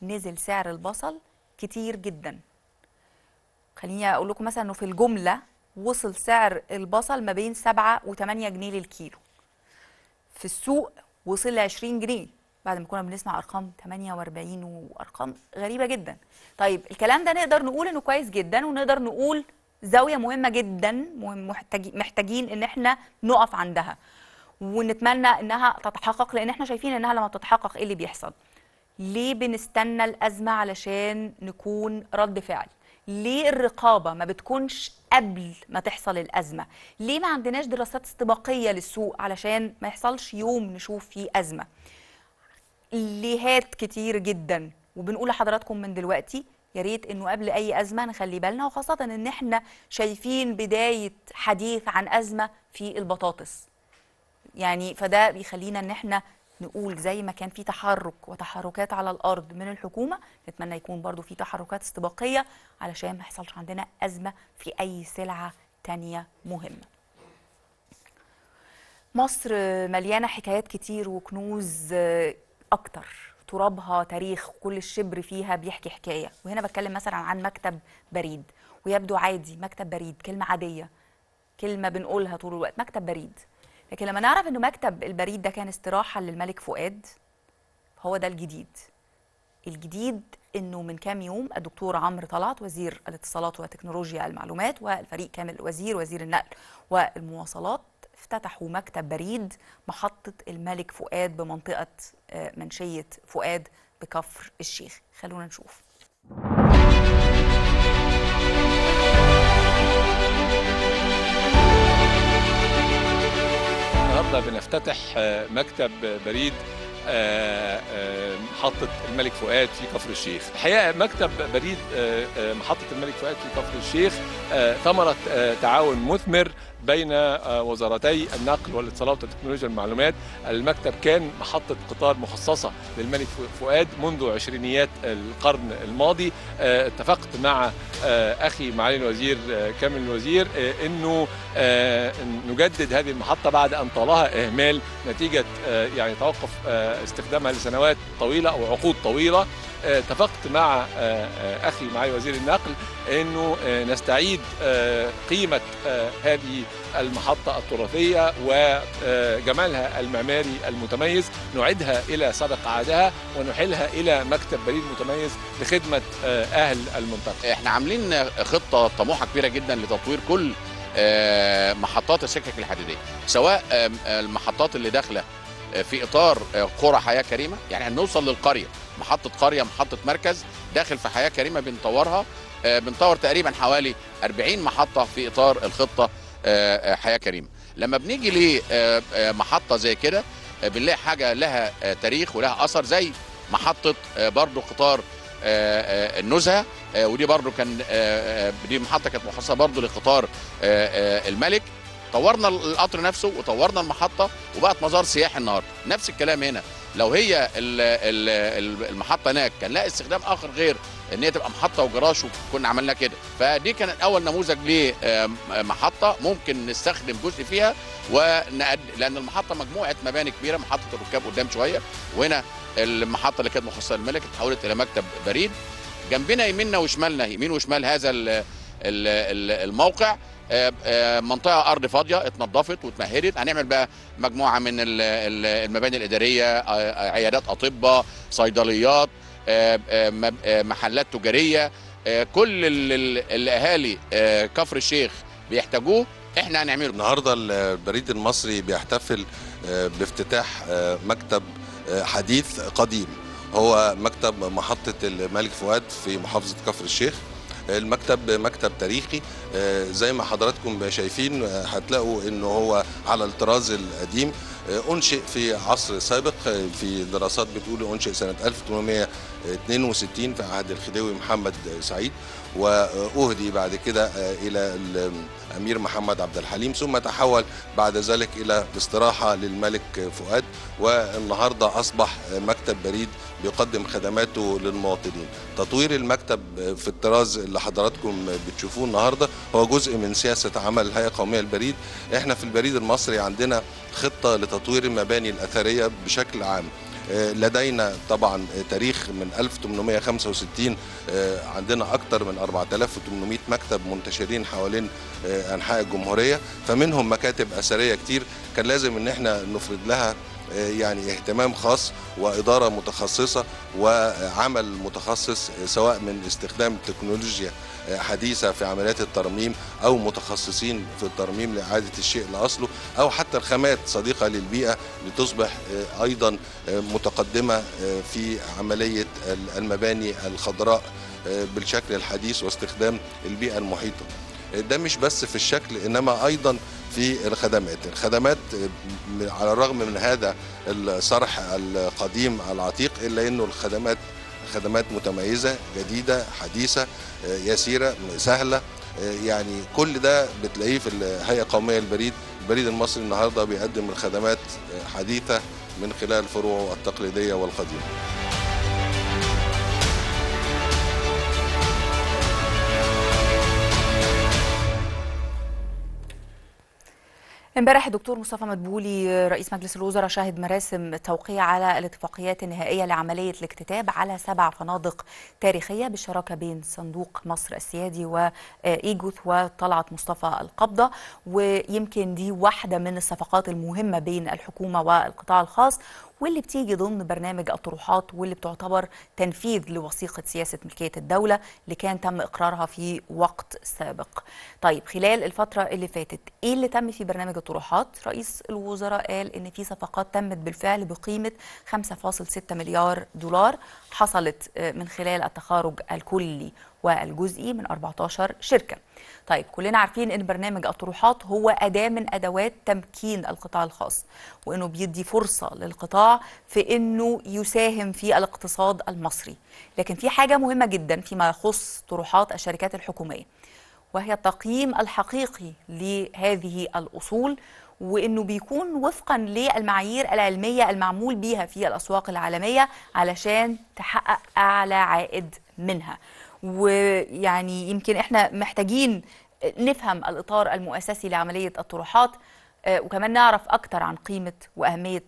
نزل سعر البصل كتير جدا. خليني اقول لكم مثلا انه في الجمله وصل سعر البصل ما بين سبعة وثمانية جنيه للكيلو. في السوق وصل ل عشرين جنيه، بعد ما كنا بنسمع ارقام ثمانية وأربعين وارقام غريبه جدا. طيب الكلام ده نقدر نقول انه كويس جدا، ونقدر نقول زاويه مهمه جدا محتاجين ان احنا نقف عندها، ونتمنى انها تتحقق، لان احنا شايفين انها لما تتحقق ايه اللي بيحصل. ليه بنستنى الازمه؟ علشان نكون رد فعل. ليه الرقابه ما بتكونش قبل ما تحصل الازمه؟ ليه ما عندناش دراسات استباقيه للسوق علشان ما يحصلش يوم نشوف فيه ازمه؟ ليهات كتير جدا، وبنقول لحضراتكم من دلوقتي يا ريت انه قبل اي ازمه نخلي بالنا، وخاصه ان احنا شايفين بدايه حديث عن ازمه في البطاطس. يعني فده بيخلينا ان احنا نقول زي ما كان في تحرك وتحركات على الارض من الحكومه، نتمنى يكون برضو في تحركات استباقيه علشان ما يحصلش عندنا ازمه في اي سلعه تانيه مهمه. مصر مليانه حكايات كتير وكنوز اكتر، ترابها تاريخ، كل الشبر فيها بيحكي حكايه. وهنا بتكلم مثلا عن مكتب بريد، ويبدو عادي مكتب بريد كلمه عاديه، كلمه بنقولها طول الوقت مكتب بريد. لكن لما نعرف انه مكتب البريد ده كان استراحه للملك فؤاد، هو ده الجديد. الجديد أنه من كام يوم الدكتور عمرو طلعت وزير الاتصالات وتكنولوجيا المعلومات والفريق كامل وزير وزير النقل والمواصلات افتتحوا مكتب بريد محطة الملك فؤاد بمنطقة منشية فؤاد بكفر الشيخ. خلونا نشوف. النهارده بنفتتح مكتب بريد محطة الملك فؤاد في كفر الشيخ. الحقيقة مكتب بريد محطة الملك فؤاد في كفر الشيخ ثمرة تعاون مثمر بين وزارتي النقل والاتصالات وتكنولوجيا المعلومات. المكتب كان محطة قطار مخصصة للملك فؤاد منذ عشرينيات القرن الماضي. اتفقت مع أخي معالي الوزير كامل الوزير أنه نجدد هذه المحطة بعد أن طالها إهمال نتيجة يعني توقف استخدامها لسنوات طويلة أو عقود طويلة. اتفقت مع أخي معالي وزير النقل أنه نستعيد قيمة هذه المحطة التراثية وجمالها المعماري المتميز، نعيدها إلى سابق عادها ونحيلها إلى مكتب بريد متميز لخدمة أهل المنطقة. احنا عاملين خطة طموحة كبيرة جدا لتطوير كل محطات السكك الحديدية، سواء المحطات اللي داخلة في إطار قرى حياة كريمة، يعني هنوصل للقرية، محطة قرية محطة مركز داخل في حياة كريمة بنطورها. بنطور تقريبا حوالي أربعين محطة في إطار الخطة حياة كريمة. لما بنيجي لمحطة زي كده بنلاقي حاجة لها تاريخ ولها أثر، زي محطة برضو قطار النزهة، ودي برضو كان دي محطة كانت مخصصة برضو لقطار الملك. طورنا القطر نفسه وطورنا المحطة وبقت مزار سياحي النهارده. نفس الكلام هنا، لو هي المحطة هناك كان لها استخدام آخر غير إن هي تبقى محطة وجراج وكنا عملنا كده. فدي كانت أول نموذج لمحطة ممكن نستخدم جزء فيها ونقد، لأن المحطة مجموعة مباني كبيرة، محطة الركاب قدام شوية، وهنا المحطة اللي كانت مخصصة للملك اتحولت إلى مكتب بريد. جنبنا يميننا وشمالنا، يمين وشمال هذا الموقع منطقة أرض فاضية اتنظفت واتمهدت. هنعمل بقى مجموعة من المباني الإدارية، عيادات أطباء، صيدليات، محلات تجارية، كل الأهالي كفر الشيخ بيحتاجوه احنا هنعمله. النهاردة البريد المصري بيحتفل بافتتاح مكتب حديث قديم، هو مكتب محطة الملك فؤاد في محافظة كفر الشيخ. المكتب مكتب تاريخي زي ما حضراتكم شايفين، هتلاقوا انه هو على الطراز القديم، انشئ في عصر سابق، في دراسات بتقول انشئ سنه ألف وثمانمائة واثنين وستين في عهد الخديوي محمد سعيد، واهدي بعد كده الى الامير محمد عبد الحليم، ثم تحول بعد ذلك الى استراحه للملك فؤاد، والنهارده اصبح مكتب بريد بيقدم خدماته للمواطنين. تطوير المكتب في الطراز اللي حضراتكم بتشوفوه النهارده هو جزء من سياسه عمل الهيئه القوميه للبريد. احنا في البريد المصري عندنا خطه لتطوير المباني الاثريه بشكل عام. لدينا طبعا تاريخ من ألف وثمانمائة وخمسة وستين، عندنا اكثر من أربعة آلاف وثمانمائة مكتب منتشرين حوالين انحاء الجمهوريه، فمنهم مكاتب اثريه كتير كان لازم ان احنا نفرض لها يعني اهتمام خاص وإدارة متخصصة وعمل متخصص، سواء من استخدام تكنولوجيا حديثة في عمليات الترميم أو متخصصين في الترميم لإعادة الشيء لأصله، أو حتى الخامات صديقة للبيئة لتصبح أيضا متقدمة في عملية المباني الخضراء بالشكل الحديث واستخدام البيئة المحيطة. ده مش بس في الشكل، إنما أيضا في الخدمات. الخدمات على الرغم من هذا الصرح القديم العتيق، إلا أنه الخدمات خدمات متميزة جديدة حديثة يسيرة سهلة، يعني كل ده بتلاقيه في الهيئة القومية للبريد. البريد المصري النهاردة بيقدم الخدمات حديثة من خلال فروعه التقليدية والقديمة. امبارح الدكتور مصطفى مدبولي رئيس مجلس الوزراء شهد مراسم توقيع على الاتفاقيات النهائية لعملية الاكتتاب على سبع فنادق تاريخية بالشراكة بين صندوق مصر السيادي وإيجوث وطلعت مصطفى القبضة، ويمكن دي واحدة من الصفقات المهمة بين الحكومة والقطاع الخاص واللي بتيجي ضمن برنامج الطروحات واللي بتعتبر تنفيذ لوثيقة سياسة ملكية الدولة اللي كان تم إقرارها في وقت سابق. طيب خلال الفترة اللي فاتت إيه اللي تم في برنامج الطروحات؟ رئيس الوزراء قال إن في صفقات تمت بالفعل بقيمة خمسة فاصلة ستة مليار دولار حصلت من خلال التخارج الكلي والجزئي من أربعتاشر شركة. طيب كلنا عارفين ان برنامج الطروحات هو أداة من أدوات تمكين القطاع الخاص وانه بيدي فرصة للقطاع في انه يساهم في الاقتصاد المصري، لكن في حاجة مهمة جدا فيما يخص طروحات الشركات الحكومية وهي التقييم الحقيقي لهذه الأصول، وانه بيكون وفقا للمعايير العلمية المعمول بيها في الأسواق العالمية علشان تحقق أعلى عائد منها. ويعني يمكن احنا محتاجين نفهم الإطار المؤسسي لعملية الطروحات وكمان نعرف أكتر عن قيمة وأهمية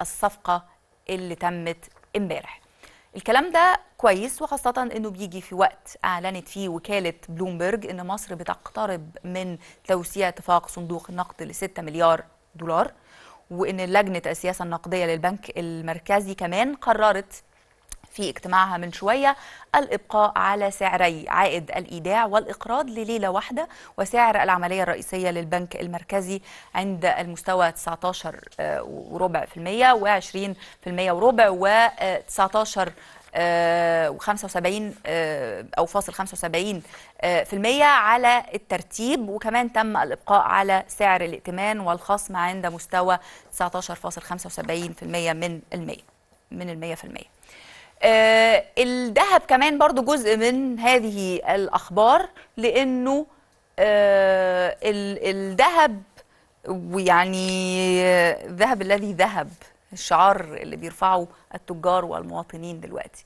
الصفقة اللي تمت امبارح. الكلام ده كويس وخاصة انه بيجي في وقت اعلنت فيه وكالة بلومبرج ان مصر بتقترب من توسيع اتفاق صندوق النقد ل ستة مليار دولار، وان لجنة السياسة النقدية للبنك المركزي كمان قررت في اجتماعها من شوية الإبقاء على سعري عائد الإيداع والإقراض لليلة واحدة وسعر العملية الرئيسية للبنك المركزي عند المستوى تسعتاشر وربع في المية وعشرين في المية وربع وتسعتاشر وخمسة وسبعين أو فاصل خمسة وسبعين في المية على الترتيب، وكمان تم الإبقاء على سعر الائتمان والخصم عند مستوى تسعتاشر فاصل خمسة وسبعين في المية من المية من المية في المية. آه الذهب كمان برضو جزء من هذه الأخبار، لأنه آه الذهب ويعني الذهب الذي ذهب الشعار اللي بيرفعه التجار والمواطنين دلوقتي.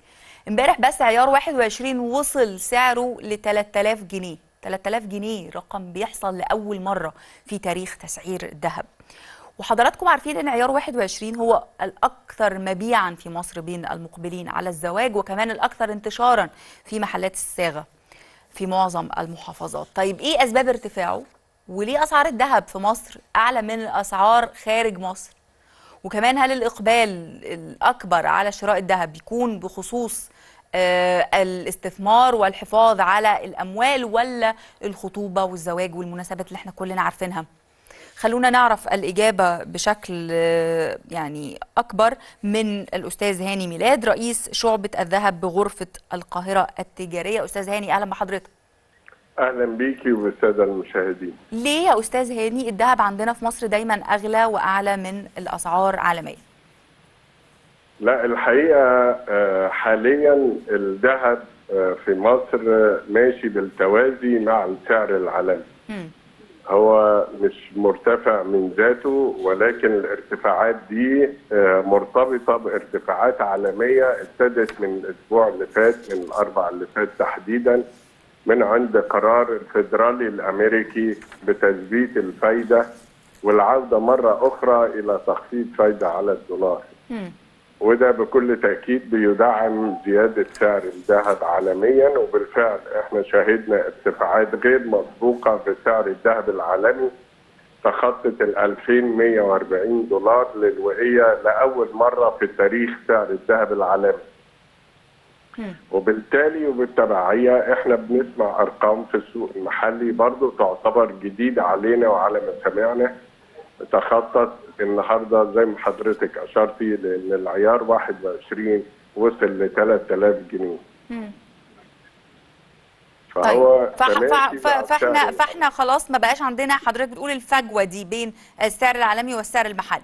امبارح بس عيار واحد وعشرين وصل سعره ل تلات آلاف جنيه، تلات آلاف جنيه رقم بيحصل لأول مرة في تاريخ تسعير الذهب. وحضراتكم عارفين ان عيار واحد وعشرين هو الاكثر مبيعا في مصر بين المقبلين على الزواج، وكمان الاكثر انتشارا في محلات الصاغه في معظم المحافظات. طيب ايه اسباب ارتفاعه؟ وليه اسعار الذهب في مصر اعلى من اسعار خارج مصر؟ وكمان هل الاقبال الاكبر على شراء الذهب بيكون بخصوص الاستثمار والحفاظ على الاموال ولا الخطوبه والزواج والمناسبات اللي احنا كلنا عارفينها؟ خلونا نعرف الإجابة بشكل يعني أكبر من الأستاذ هاني ميلاد رئيس شعبة الذهب بغرفة القاهرة التجارية. أستاذ هاني أهلا بحضرتك. أهلا بيكي وبالسادة المشاهدين. ليه يا أستاذ هاني الذهب عندنا في مصر دايما أغلى وأعلى من الأسعار عالميا؟ لا الحقيقة حاليا الذهب في مصر ماشي بالتوازي مع السعر العالمي. م. هو مش مرتفع من ذاته، ولكن الارتفاعات دي مرتبطة بارتفاعات عالمية ابتدت من الأسبوع اللي فات، من الأربع اللي فات تحديدا، من عند قرار الفيدرالي الأمريكي بتثبيت الفايدة والعودة مرة أخرى إلى تخفيض فايدة على الدولار. وده بكل تأكيد بيدعم زيادة سعر الذهب عالميا، وبالفعل احنا شاهدنا ارتفاعات غير مسبوقة في سعر الذهب العالمي تخطت ال ألفين ومية وأربعين دولار للوقية لأول مرة في تاريخ سعر الذهب العالمي. وبالتالي وبالتبعية احنا بنسمع أرقام في السوق المحلي برضو تعتبر جديدة علينا وعلى مسامعنا، تخطت النهارده زي ما حضرتك اشرتي لان العيار واحد وعشرين وصل ل تلات آلاف جنيه. امم فهو طيب. فاحنا فاحنا خلاص ما بقاش عندنا حضرتك بتقول الفجوه دي بين السعر العالمي والسعر المحلي.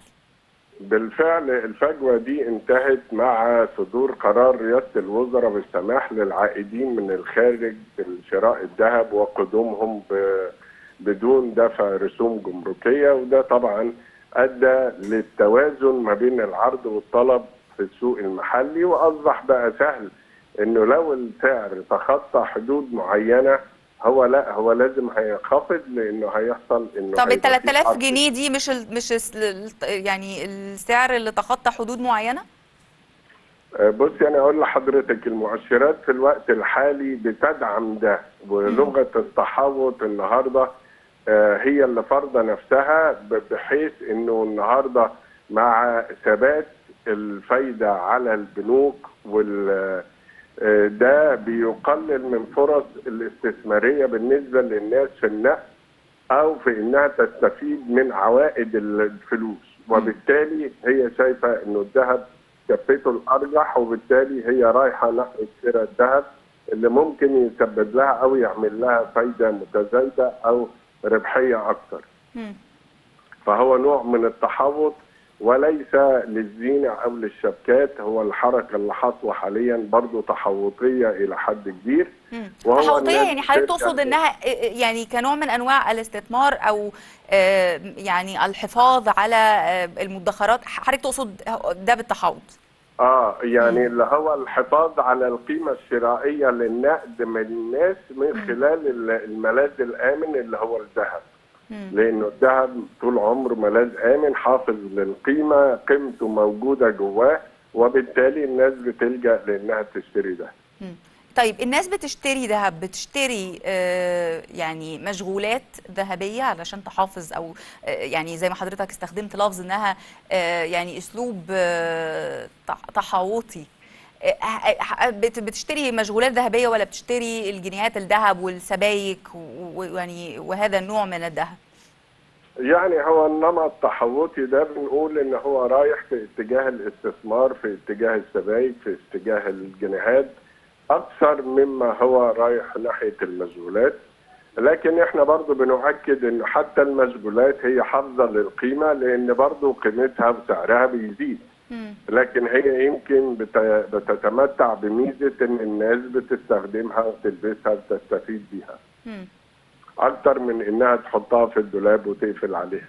بالفعل الفجوه دي انتهت مع صدور قرار رئاسه الوزراء بالسماح للعائدين من الخارج بشراء الذهب وقدومهم ب بدون دفع رسوم جمركية، وده طبعا أدى للتوازن ما بين العرض والطلب في السوق المحلي، وأصبح بقى سهل أنه لو السعر تخطى حدود معينة هو لا هو لازم هينخفض لانه هيحصل انه طب ال ثلاثة آلاف جنيه دي مش ال مش ال يعني السعر اللي تخطى حدود معينه؟ بصي انا اقول لحضرتك المؤشرات في الوقت الحالي بتدعم ده، ولغه التحوط النهارده هي اللي فارضه نفسها بحيث انه النهارده مع ثبات الفايده على البنوك وال ده بيقلل من فرص الاستثماريه بالنسبه للناس في النقل او في انها تستفيد من عوائد الفلوس، وبالتالي هي شايفه انه الذهب كفته الارجح، وبالتالي هي رايحه ناحيه شراء الذهب اللي ممكن يسبب لها او يعمل لها فايده متزايده او ربحيه اكثر. فهو نوع من التحوط وليس للزينه او للشبكات، هو الحركه اللي حاصله حاليا برضو تحوطيه الى حد كبير. تحوطيه يعني حضرتك تقصد انها يعني كنوع من انواع الاستثمار او يعني الحفاظ على المدخرات، حضرتك تقصد ده بالتحوط؟ اه يعني مم. اللي هو الحفاظ على القيمه الشرائيه للنقد من الناس من خلال الملاذ الامن اللي هو الذهب. لأنه الذهب طول عمر ملاذ آمن حافظ للقيمة، قيمته موجودة جواه، وبالتالي الناس بتلجأ لأنها تشتري ده. طيب الناس بتشتري ذهب، بتشتري آه يعني مشغولات ذهبيه علشان تحافظ، او آه يعني زي ما حضرتك استخدمت لفظ انها آه يعني اسلوب آه تحوطي، آه بتشتري مشغولات ذهبيه ولا بتشتري الجنيهات الذهب والسبائك ويعني وهذا النوع من الذهب؟ يعني هو النمط التحوطي ده بنقول ان هو رايح في اتجاه الاستثمار، في اتجاه السبائك، في اتجاه الجنيهات أكثر مما هو رايح ناحية المشغولات، لكن إحنا برضو بنؤكد إن حتى المشغولات هي حافظة للقيمة لأن برضو قيمتها وسعرها بيزيد، لكن هي يمكن بتتمتع بميزة إن الناس بتستخدمها وتلبسها وتستفيد بيها أكثر من إنها تحطها في الدولاب وتقفل عليها.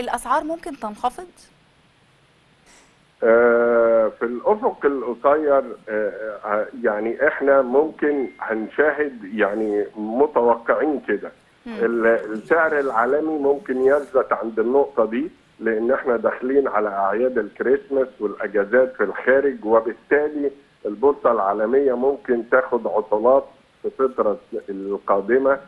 الأسعار ممكن تنخفض؟ في الأفق القصير يعني احنا ممكن هنشاهد يعني متوقعين كده السعر العالمي ممكن يزت عند النقطة دي لأن احنا داخلين على أعياد الكريسماس والأجازات في الخارج، وبالتالي البورصة العالمية ممكن تاخد عطلات في الفترة القادمة،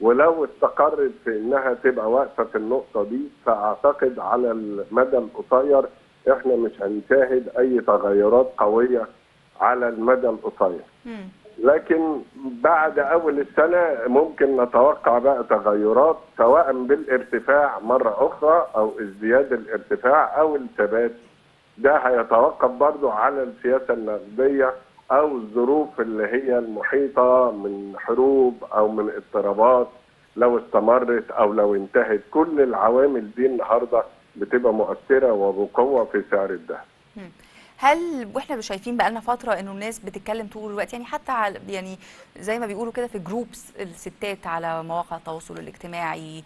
ولو استقرت في انها تبقى واقفة في النقطة دي فأعتقد على المدى القصير احنا مش هنشاهد اي تغيرات قويه على المدى القصير. لكن بعد اول السنه ممكن نتوقع بقى تغيرات سواء بالارتفاع مره اخرى او ازدياد الارتفاع او الثبات، ده هيتوقف برضو على السياسه النقديه او الظروف اللي هي المحيطه من حروب او من اضطرابات لو استمرت او لو انتهت، كل العوامل دي النهارده بتبقى مؤثرة وبقوة في سعر الذهب. هل واحنا شايفين بقالنا فترة انه الناس بتتكلم طول الوقت يعني حتى على يعني زي ما بيقولوا كده في جروبس الستات على مواقع التواصل الاجتماعي،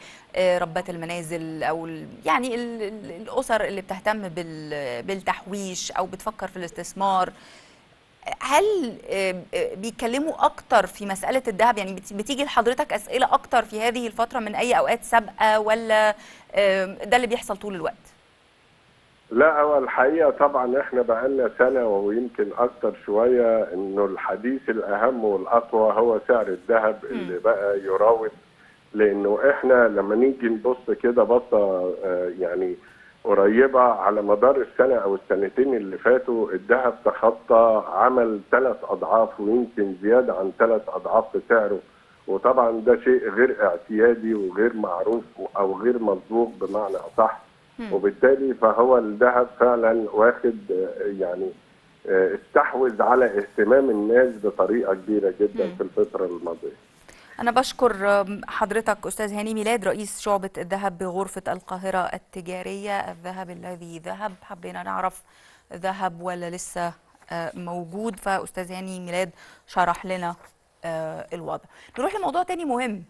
ربات المنازل او يعني الاسر اللي بتهتم بالتحويش او بتفكر في الاستثمار، هل بيتكلموا اكتر في مساله الذهب؟ يعني بتيجي لحضرتك اسئله اكتر في هذه الفتره من اي اوقات سابقه ولا ده اللي بيحصل طول الوقت؟ لا هو الحقيقه طبعا احنا بقالنا سنه ويمكن اكتر شويه انه الحديث الاهم والاقوى هو سعر الذهب اللي بقى يراوغ، لانه احنا لما نيجي نبص كده بصه يعني قريبة على مدار السنة أو السنتين اللي فاتوا الذهب تخطى عمل ثلاث أضعاف ويمكن زيادة عن ثلاث أضعاف في سعره، وطبعا ده شيء غير اعتيادي وغير معروف أو غير مسبوق بمعنى أصح، وبالتالي فهو الذهب فعلا واخد يعني استحوذ على اهتمام الناس بطريقة كبيرة جدا في الفترة الماضية. أنا بشكر حضرتك أستاذ هاني ميلاد رئيس شعبة الذهب بغرفة القاهرة التجارية. الذهب الذي ذهب، حبينا نعرف ذهب ولا لسه موجود، فأستاذ هاني ميلاد شرح لنا الوضع. نروح لموضوع تاني مهم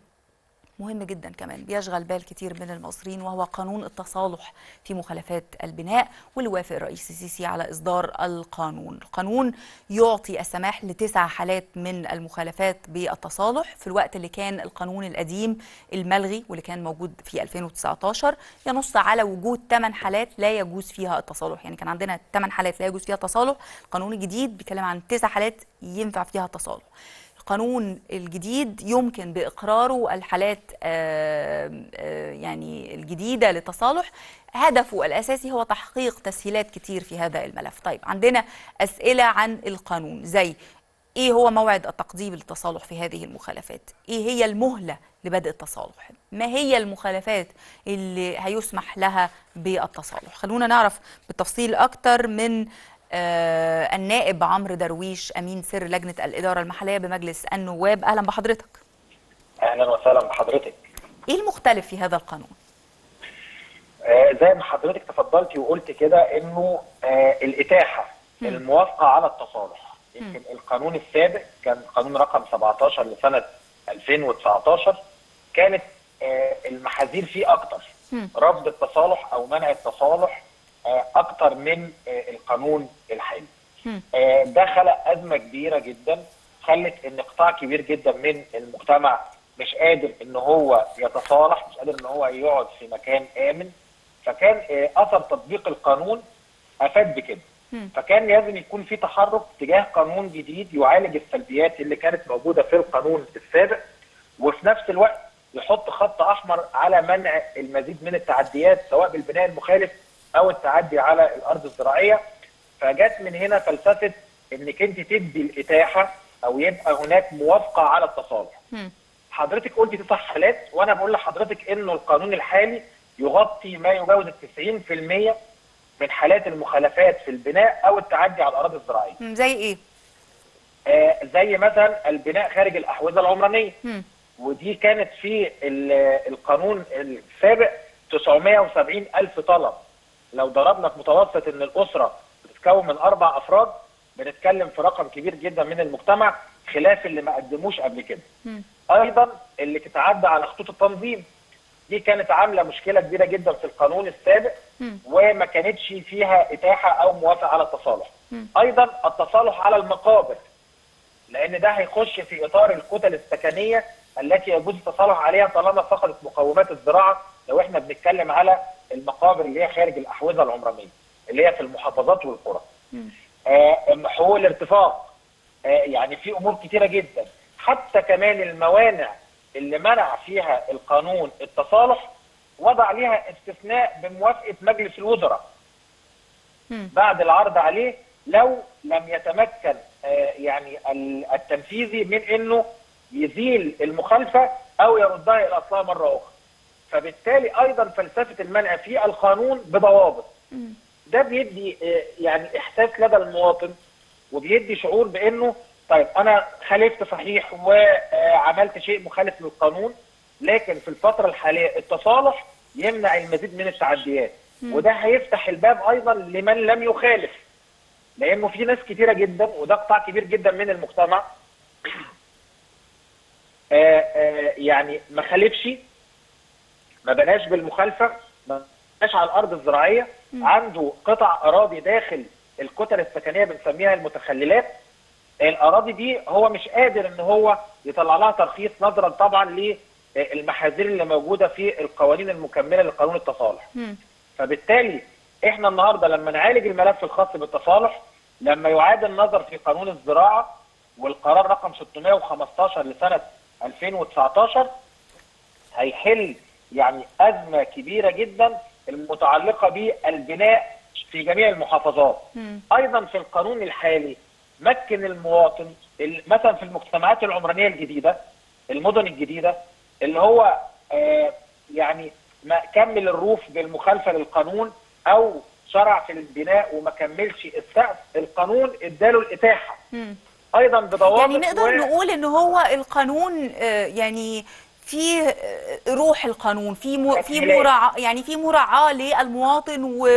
مهم جدا كمان بيشغل بال كتير من المصريين، وهو قانون التصالح في مخالفات البناء، واللي وافق الرئيس السيسي على إصدار القانون. القانون يعطي السماح لتسع حالات من المخالفات بالتصالح، في الوقت اللي كان القانون القديم الملغي واللي كان موجود في ألفين وتسعتاشر ينص على وجود ثمان حالات لا يجوز فيها التصالح. يعني كان عندنا ثمان حالات لا يجوز فيها التصالح، القانون الجديد بيتكلم عن تسع حالات ينفع فيها التصالح. القانون الجديد يمكن بإقراره الحالات آآ آآ يعني الجديدة للتصالح، هدفه الأساسي هو تحقيق تسهيلات كتير في هذا الملف. طيب عندنا أسئلة عن القانون زي إيه هو موعد التقديم للتصالح في هذه المخالفات؟ إيه هي المهلة لبدء التصالح؟ ما هي المخالفات اللي هيسمح لها بالتصالح؟ خلونا نعرف بالتفصيل أكتر من آه النائب عمرو درويش أمين سر لجنة الإدارة المحلية بمجلس النواب. أهلا بحضرتك. أهلا وسهلا بحضرتك. إيه المختلف في هذا القانون؟ آه زي ما حضرتك تفضلتي وقلت كده إنه آه الإتاحة م. الموافقة على التصالح. يمكن القانون السابق كان قانون رقم سبعتاشر لسنة ألفين وتسعتاشر كانت آه المحاذير فيه أكتر، م. رفض التصالح أو منع التصالح أكتر من القانون الحالي. ده خلق أزمة كبيرة جدا، خلت إن قطاع كبير جدا من المجتمع مش قادر إن هو يتصالح، مش قادر إن هو يقعد في مكان آمن، فكان أثر تطبيق القانون أفاد بكده. فكان لازم يكون في تحرك تجاه قانون جديد يعالج السلبيات اللي كانت موجودة في القانون السابق، وفي نفس الوقت يحط خط أحمر على منع المزيد من التعديات سواء بالبناء المخالف او التعدي على الارض الزراعيه. فجت من هنا فلسفه انك انت تدي الاتاحه او يبقى هناك موافقه على التصالح. حضرتك قلتي تسع حالات، وانا بقول لحضرتك انه القانون الحالي يغطي ما يجاوز ال تسعين في المية من حالات المخالفات في البناء او التعدي على الاراضي الزراعيه. زي ايه؟ آه زي مثلا البناء خارج الاحوزه العمرانيه، م. ودي كانت في القانون السابق تسعمية وسبعين ألف طلب. لو ضربنا في متوسط ان الاسره بتتكون من اربع افراد بنتكلم في رقم كبير جدا من المجتمع، خلاف اللي ما قدموش قبل كده. م. ايضا اللي تتعدى على خطوط التنظيم دي كانت عامله مشكله كبيره جدا في القانون السابق، م. وما كانتش فيها اتاحه او موافقه على التصالح. م. ايضا التصالح على المقابر، لان ده هيخش في اطار الكتل السكنيه التي يجوز التصالح عليها طالما فقدت مقومات الزراعه، لو احنا بنتكلم على المقابر اللي هي خارج الاحوزه العمرانيه اللي هي في المحافظات والقرى. آه حقوق الارتفاق، آه يعني في امور كتيره جدا. حتى كمان الموانع اللي منع فيها القانون التصالح وضع ليها استثناء بموافقه مجلس الوزراء م. بعد العرض عليه، لو لم يتمكن آه يعني التنفيذي من انه يزيل المخالفه او يردها الى اصلها مره اخرى. فبالتالي ايضا فلسفه المنع في القانون بضوابط. ده بيدي يعني احساس لدى المواطن وبيدي شعور بانه طيب انا خالفت صحيح وعملت شيء مخالف للقانون، لكن في الفتره الحاليه التصالح يمنع المزيد من التعديات، وده هيفتح الباب ايضا لمن لم يخالف، لانه في ناس كتيره جدا وده قطاع كبير جدا من المجتمع آآ آآ يعني ما خالفش، ما بناش بالمخالفه، ما بناش على الارض الزراعيه، م. عنده قطع اراضي داخل الكتل السكنيه بنسميها المتخللات. الاراضي دي هو مش قادر ان هو يطلع لها ترخيص نظرا طبعا للمحاذير اللي موجوده في القوانين المكمله لقانون التصالح. م. فبالتالي احنا النهارده لما نعالج الملف الخاص بالتصالح، لما يعاد النظر في قانون الزراعه والقرار رقم ستمية وخمستاشر لسنه ألفين وتسعتاشر، هيحل يعني أزمة كبيرة جدا المتعلقة بالبناء في جميع المحافظات. مم. أيضا في القانون الحالي مكن المواطن مثلا في المجتمعات العمرانية الجديدة، المدن الجديدة اللي هو آه يعني ما كمل الروف بالمخالفة للقانون أو شرع في البناء وما كملش السقف، القانون اداله الإتاحة. مم. أيضا بضوابط، يعني نقدر و... نقول إن هو القانون آه يعني في روح القانون، في في مراعاه، يعني في مراعاه للمواطن و...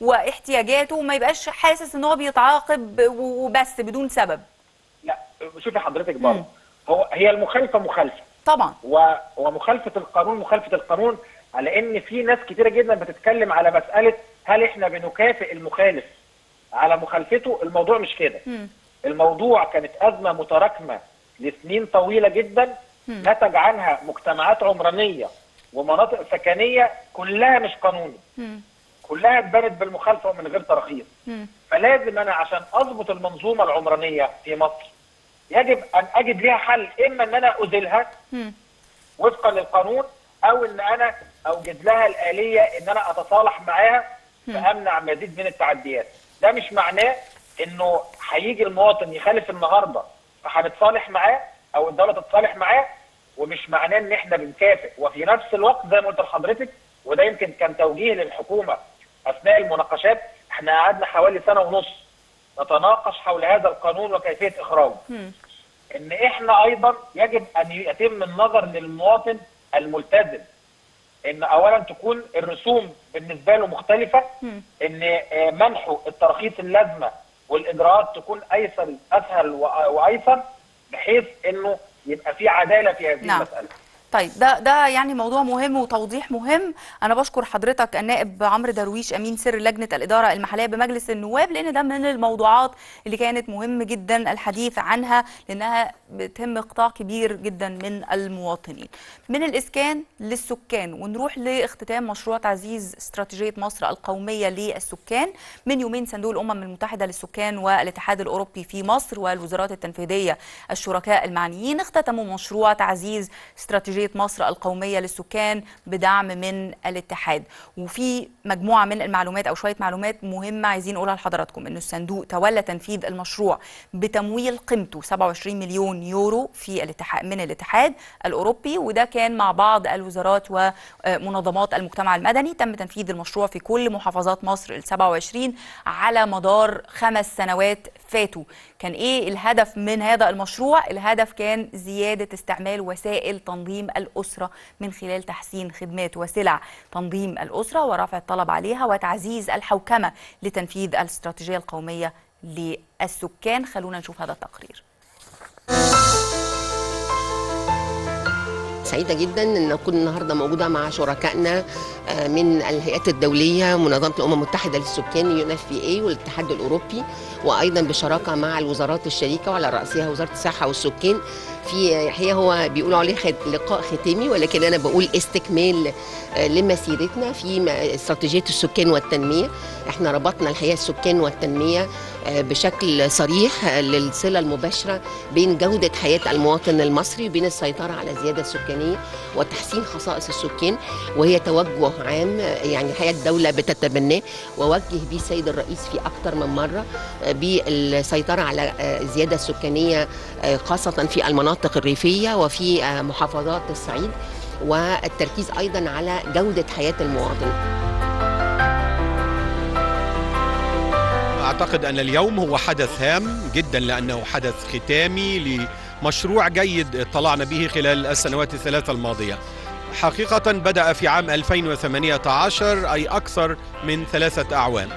واحتياجاته، وما يبقاش حاسس ان هو بيتعاقب وبس بدون سبب. لا شوفي حضرتك برضه، هو هي المخالفه مخالفه، طبعا. ومخالفه القانون، مخالفه القانون على ان في ناس كتيره جدا بتتكلم على مساله هل احنا بنكافئ المخالف على مخالفته. الموضوع مش كده. الموضوع كانت ازمه متراكمه لسنين طويله جدا نتج عنها مجتمعات عمرانيه ومناطق سكنيه كلها مش قانوني، كلها اتبنت بالمخالفه ومن غير ترخيص. فلازم انا عشان اضبط المنظومه العمرانيه في مصر يجب ان اجد ليها حل، اما ان انا اذلها وفقا للقانون او ان انا اوجد لها الاليه ان انا اتصالح معاها فامنع مزيد من التعديات. ده مش معناه انه هيجي المواطن يخالف النهارده فهنتصالح معاه او الدوله تتصالح معاه، ومش معناه ان احنا بنكافئ. وفي نفس الوقت زي ما قلت لحضرتك، وده يمكن كان توجيه للحكومه اثناء المناقشات، احنا قعدنا حوالي سنه ونص نتناقش حول هذا القانون وكيفيه اخراجه. ان احنا ايضا يجب ان يتم النظر للمواطن الملتزم، ان اولا تكون الرسوم بالنسبه له مختلفه، ان منحه الترخيص اللازمه والاجراءات تكون ايسر اسهل وايسر، بحيث انه يبقى في عداله في هذه نعم. المساله. طيب ده ده يعني موضوع مهم وتوضيح مهم. انا بشكر حضرتك النائب عمرو درويش امين سر لجنه الاداره المحليه بمجلس النواب، لان ده من الموضوعات اللي كانت مهم جدا الحديث عنها، لانها بتهم قطاع كبير جدا من المواطنين. من الاسكان للسكان، ونروح لاختتام مشروع تعزيز استراتيجيه مصر القوميه للسكان. من يومين صندوق الامم المتحده للسكان والاتحاد الاوروبي في مصر والوزارات التنفيذيه الشركاء المعنيين اختتموا مشروع تعزيز استراتيجيه مصر القومية للسكان بدعم من الاتحاد. وفي مجموعة من المعلومات أو شوية معلومات مهمة عايزين نقولها لحضراتكم. إنه الصندوق تولى تنفيذ المشروع بتمويل قيمته سبعة وعشرين مليون يورو في الاتحاد من الاتحاد الأوروبي، وده كان مع بعض الوزارات ومنظمات المجتمع المدني. تم تنفيذ المشروع في كل محافظات مصر ال سبعة وعشرين على مدار خمس سنوات فاتوا. كان إيه الهدف من هذا المشروع؟ الهدف كان زيادة استعمال وسائل تنظيم الأسرة من خلال تحسين خدمات وسلع تنظيم الأسرة ورفع الطلب عليها، وتعزيز الحوكمة لتنفيذ الاستراتيجية القومية للسكان. خلونا نشوف هذا التقرير. سعيدة جدا ان اكون النهارده موجوده مع شركائنا من الهيئات الدوليه، منظمه الامم المتحده للسكان يو ان اف بي اي والاتحاد الاوروبي، وايضا بشراكه مع الوزارات الشريكه وعلى راسها وزاره الصحه والسكان. في الحقيقه هو بيقولوا عليه لقاء ختامي، ولكن انا بقول استكمال لمسيرتنا في استراتيجيه السكان والتنميه. احنا ربطنا الحقيقه السكان والتنميه بشكل صريح للصله المباشره بين جوده حياه المواطن المصري وبين السيطره على الزياده السكانيه وتحسين خصائص السكان، وهي توجه عام يعني الحقيقه الدوله بتتبناه، ووجه بيه السيد الرئيس في اكثر من مره بالسيطره على الزياده السكانيه خاصه في المناطق الريفيه وفي محافظات الصعيد، والتركيز ايضا على جوده حياه المواطن. أعتقد أن اليوم هو حدث هام جدا، لأنه حدث ختامي لمشروع جيد اطلعنا به خلال السنوات الثلاثة الماضية. حقيقة بدأ في عام ألفين وثمانية عشر، أي أكثر من ثلاثة أعوام،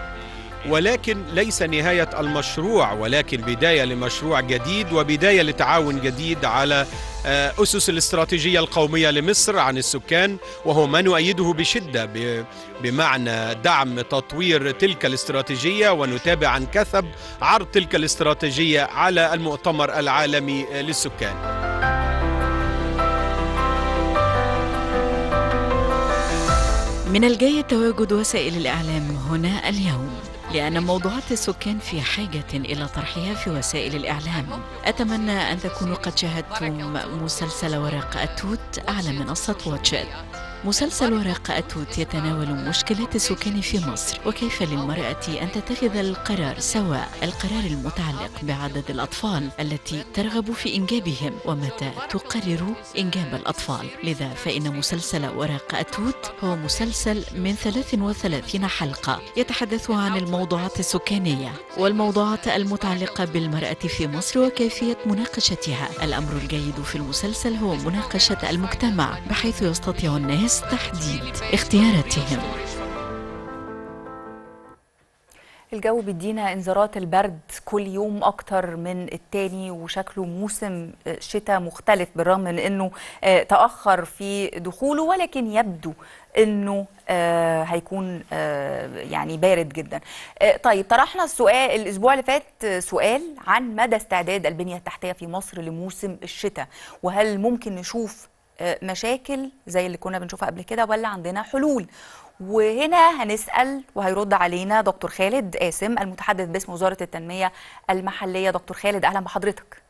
ولكن ليس نهاية المشروع، ولكن بداية لمشروع جديد وبداية لتعاون جديد على أسس الاستراتيجية القومية لمصر عن السكان، وهو ما نؤيده بشدة، بمعنى دعم تطوير تلك الاستراتيجية ونتابع عن كثب عرض تلك الاستراتيجية على المؤتمر العالمي للسكان. من الجيد تواجد وسائل الإعلام هنا اليوم، لأن موضوعات السكان في حاجة إلى طرحها في وسائل الإعلام. أتمنى أن تكونوا قد شاهدتم مسلسل ورق التوت على منصة واتشات. مسلسل ورق التوت يتناول مشكلات السكان في مصر، وكيف للمرأة أن تتخذ القرار، سواء القرار المتعلق بعدد الأطفال التي ترغب في إنجابهم، ومتى تقرر إنجاب الأطفال. لذا فإن مسلسل ورق التوت هو مسلسل من ثلاث وثلاثين حلقة يتحدث عن الموضوعات السكانية والموضوعات المتعلقة بالمرأة في مصر وكيفية مناقشتها. الأمر الجيد في المسلسل هو مناقشة المجتمع، بحيث يستطيع الناس تحديد اختياراتهم. الجو بيدينا انذارات البرد كل يوم اكتر من التاني، وشكله موسم شتاء مختلف بالرغم من انه تاخر في دخوله، ولكن يبدو انه آه هيكون آه يعني بارد جدا. آه طيب، طرحنا السؤال الاسبوع اللي فات سؤال عن مدى استعداد البنيه التحتيه في مصر لموسم الشتاء، وهل ممكن نشوف آه مشاكل زي اللي كنا بنشوفها قبل كده ولا عندنا حلول؟ وهنا هنسأل وهيرد علينا دكتور خالد قاسم المتحدث باسم وزارة التنمية المحلية. دكتور خالد، أهلا بحضرتك.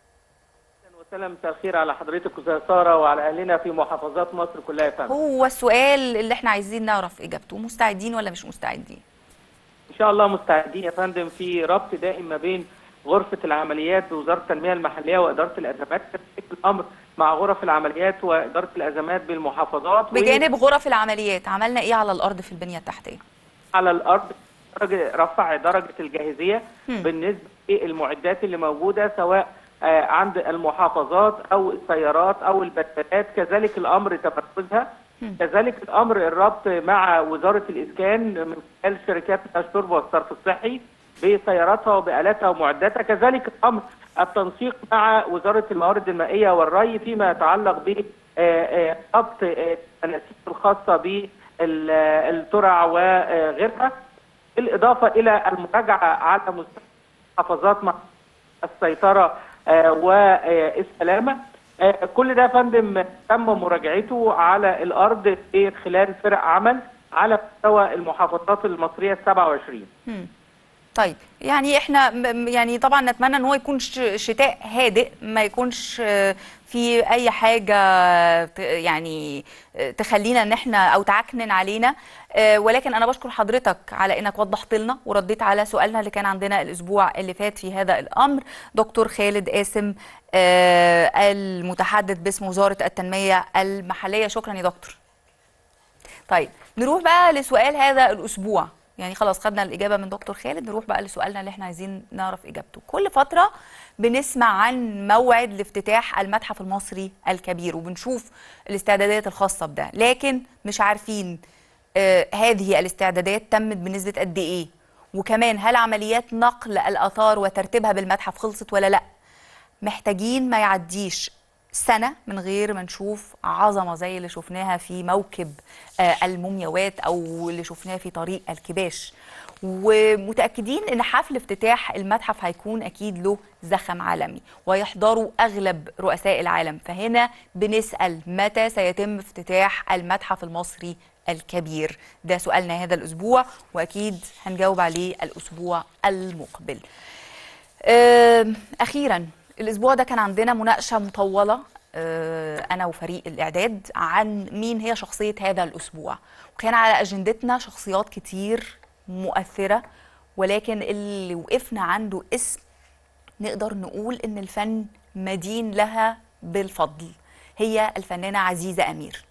أهلا وسهلا، مساء الخير على حضرتك وزي سارة وعلى أهلنا في محافظات مصر كلها يا فندم. هو السؤال اللي احنا عايزين نعرف إجابته، مستعدين ولا مش مستعدين؟ إن شاء الله مستعدين يا فندم. في ربط دائم ما بين غرفة العمليات بوزارة التنمية المحلية وإدارة الأزمات، ترتيب الأمر مع غرف العمليات وإدارة الأزمات بالمحافظات. بجانب و... غرف العمليات عملنا إيه على الأرض في البنية التحتية؟ على الأرض رفع درجة الجاهزية هم. بالنسبة للمعدات اللي موجودة سواء عند المحافظات أو السيارات أو البدلات، كذلك الأمر تنفذها، كذلك الأمر الربط مع وزارة الإسكان من خلال شركات الشرب والصرف الصحي بسياراتها وبآلاتها ومعداتها، كذلك الأمر التنسيق مع وزارة الموارد المائية والري فيما يتعلق بربط الأنسيق الخاصة بالترع وغيرها، بالإضافة إلى المراجعة على مستوى المحافظات مع السيطرة والسلامة. كل ده يا فندم تم مراجعته على الأرض خلال فرق عمل على مستوى المحافظات المصرية السبعة وعشرين. طيب، يعني احنا يعني طبعا نتمنى ان هو يكون شتاء هادئ، ما يكونش في اي حاجه يعني تخلينا ان احنا او تعكنن علينا، ولكن انا بشكر حضرتك على انك وضحت لنا ورديت على سؤالنا اللي كان عندنا الاسبوع اللي فات في هذا الامر. دكتور خالد قاسم المتحدث باسم وزاره التنميه المحليه، شكرا يا دكتور. طيب، نروح بقى لسؤال هذا الاسبوع. يعني خلاص خدنا الإجابة من دكتور خالد، نروح بقى لسؤالنا اللي احنا عايزين نعرف إجابته. كل فترة بنسمع عن موعد لافتتاح المتحف المصري الكبير وبنشوف الاستعدادات الخاصة بده، لكن مش عارفين آه هذه الاستعدادات تمت بنسبة قد إيه، وكمان هل عمليات نقل الآثار وترتيبها بالمتحف خلصت ولا لأ. محتاجين ما يعديش سنة من غير ما نشوف عظمة زي اللي شفناها في موكب المومياوات أو اللي شفناها في طريق الكباش، ومتأكدين أن حفل افتتاح المتحف هيكون أكيد له زخم عالمي ويحضروا أغلب رؤساء العالم. فهنا بنسأل، متى سيتم افتتاح المتحف المصري الكبير؟ ده سؤالنا هذا الأسبوع، وأكيد هنجاوب عليه الأسبوع المقبل. أخيراً، الأسبوع ده كان عندنا مناقشة مطولة أنا وفريق الإعداد عن مين هي شخصية هذا الأسبوع، وكان على أجندتنا شخصيات كتير مؤثرة، ولكن اللي وقفنا عنده اسم نقدر نقول إن الفن مدين لها بالفضل، هي الفنانة عزيزة أمير.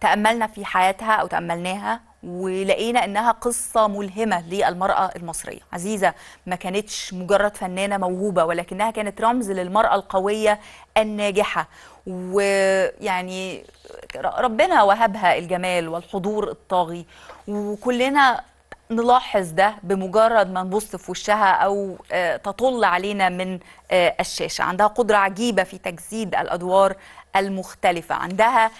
تأملنا في حياتها أو تأملناها ولقينا انها قصه ملهمه للمراه المصريه. عزيزه ما كانتش مجرد فنانه موهوبه، ولكنها كانت رمز للمراه القويه الناجحه، ويعني ربنا وهبها الجمال والحضور الطاغي، وكلنا نلاحظ ده بمجرد ما نبص في وشها او تطل علينا من الشاشه. عندها قدره عجيبه في تجسيد الادوار المختلفه، عندها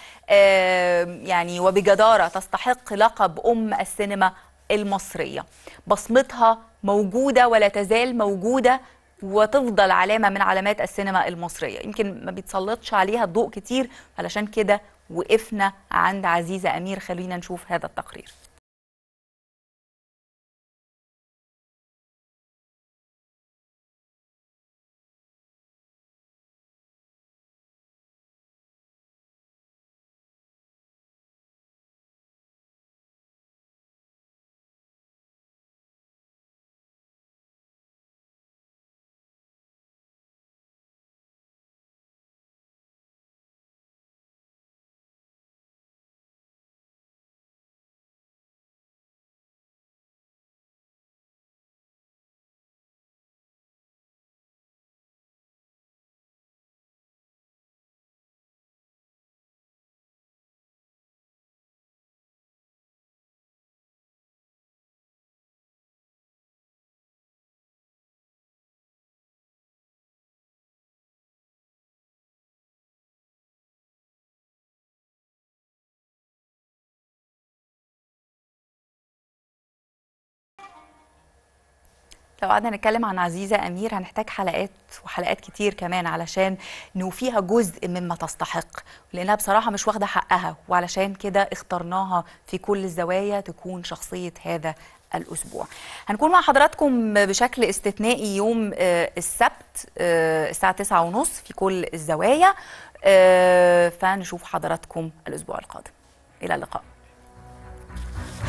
يعني وبجداره تستحق لقب ام السينما المصريه. بصمتها موجوده ولا تزال موجوده وتفضل علامه من علامات السينما المصريه، يمكن ما بيتسلطش عليها الضوء كتير، علشان كده وقفنا عند عزيزه امير. خلينا نشوف هذا التقرير. لو قعدنا نتكلم عن عزيزة أمير هنحتاج حلقات وحلقات كتير كمان علشان نوفيها جزء مما تستحق، لأنها بصراحة مش واخدة حقها، وعلشان كده اخترناها في كل الزوايا تكون شخصية هذا الأسبوع. هنكون مع حضراتكم بشكل استثنائي يوم السبت الساعة تسعة ونص في كل الزوايا، فنشوف حضراتكم الأسبوع القادم. إلى اللقاء.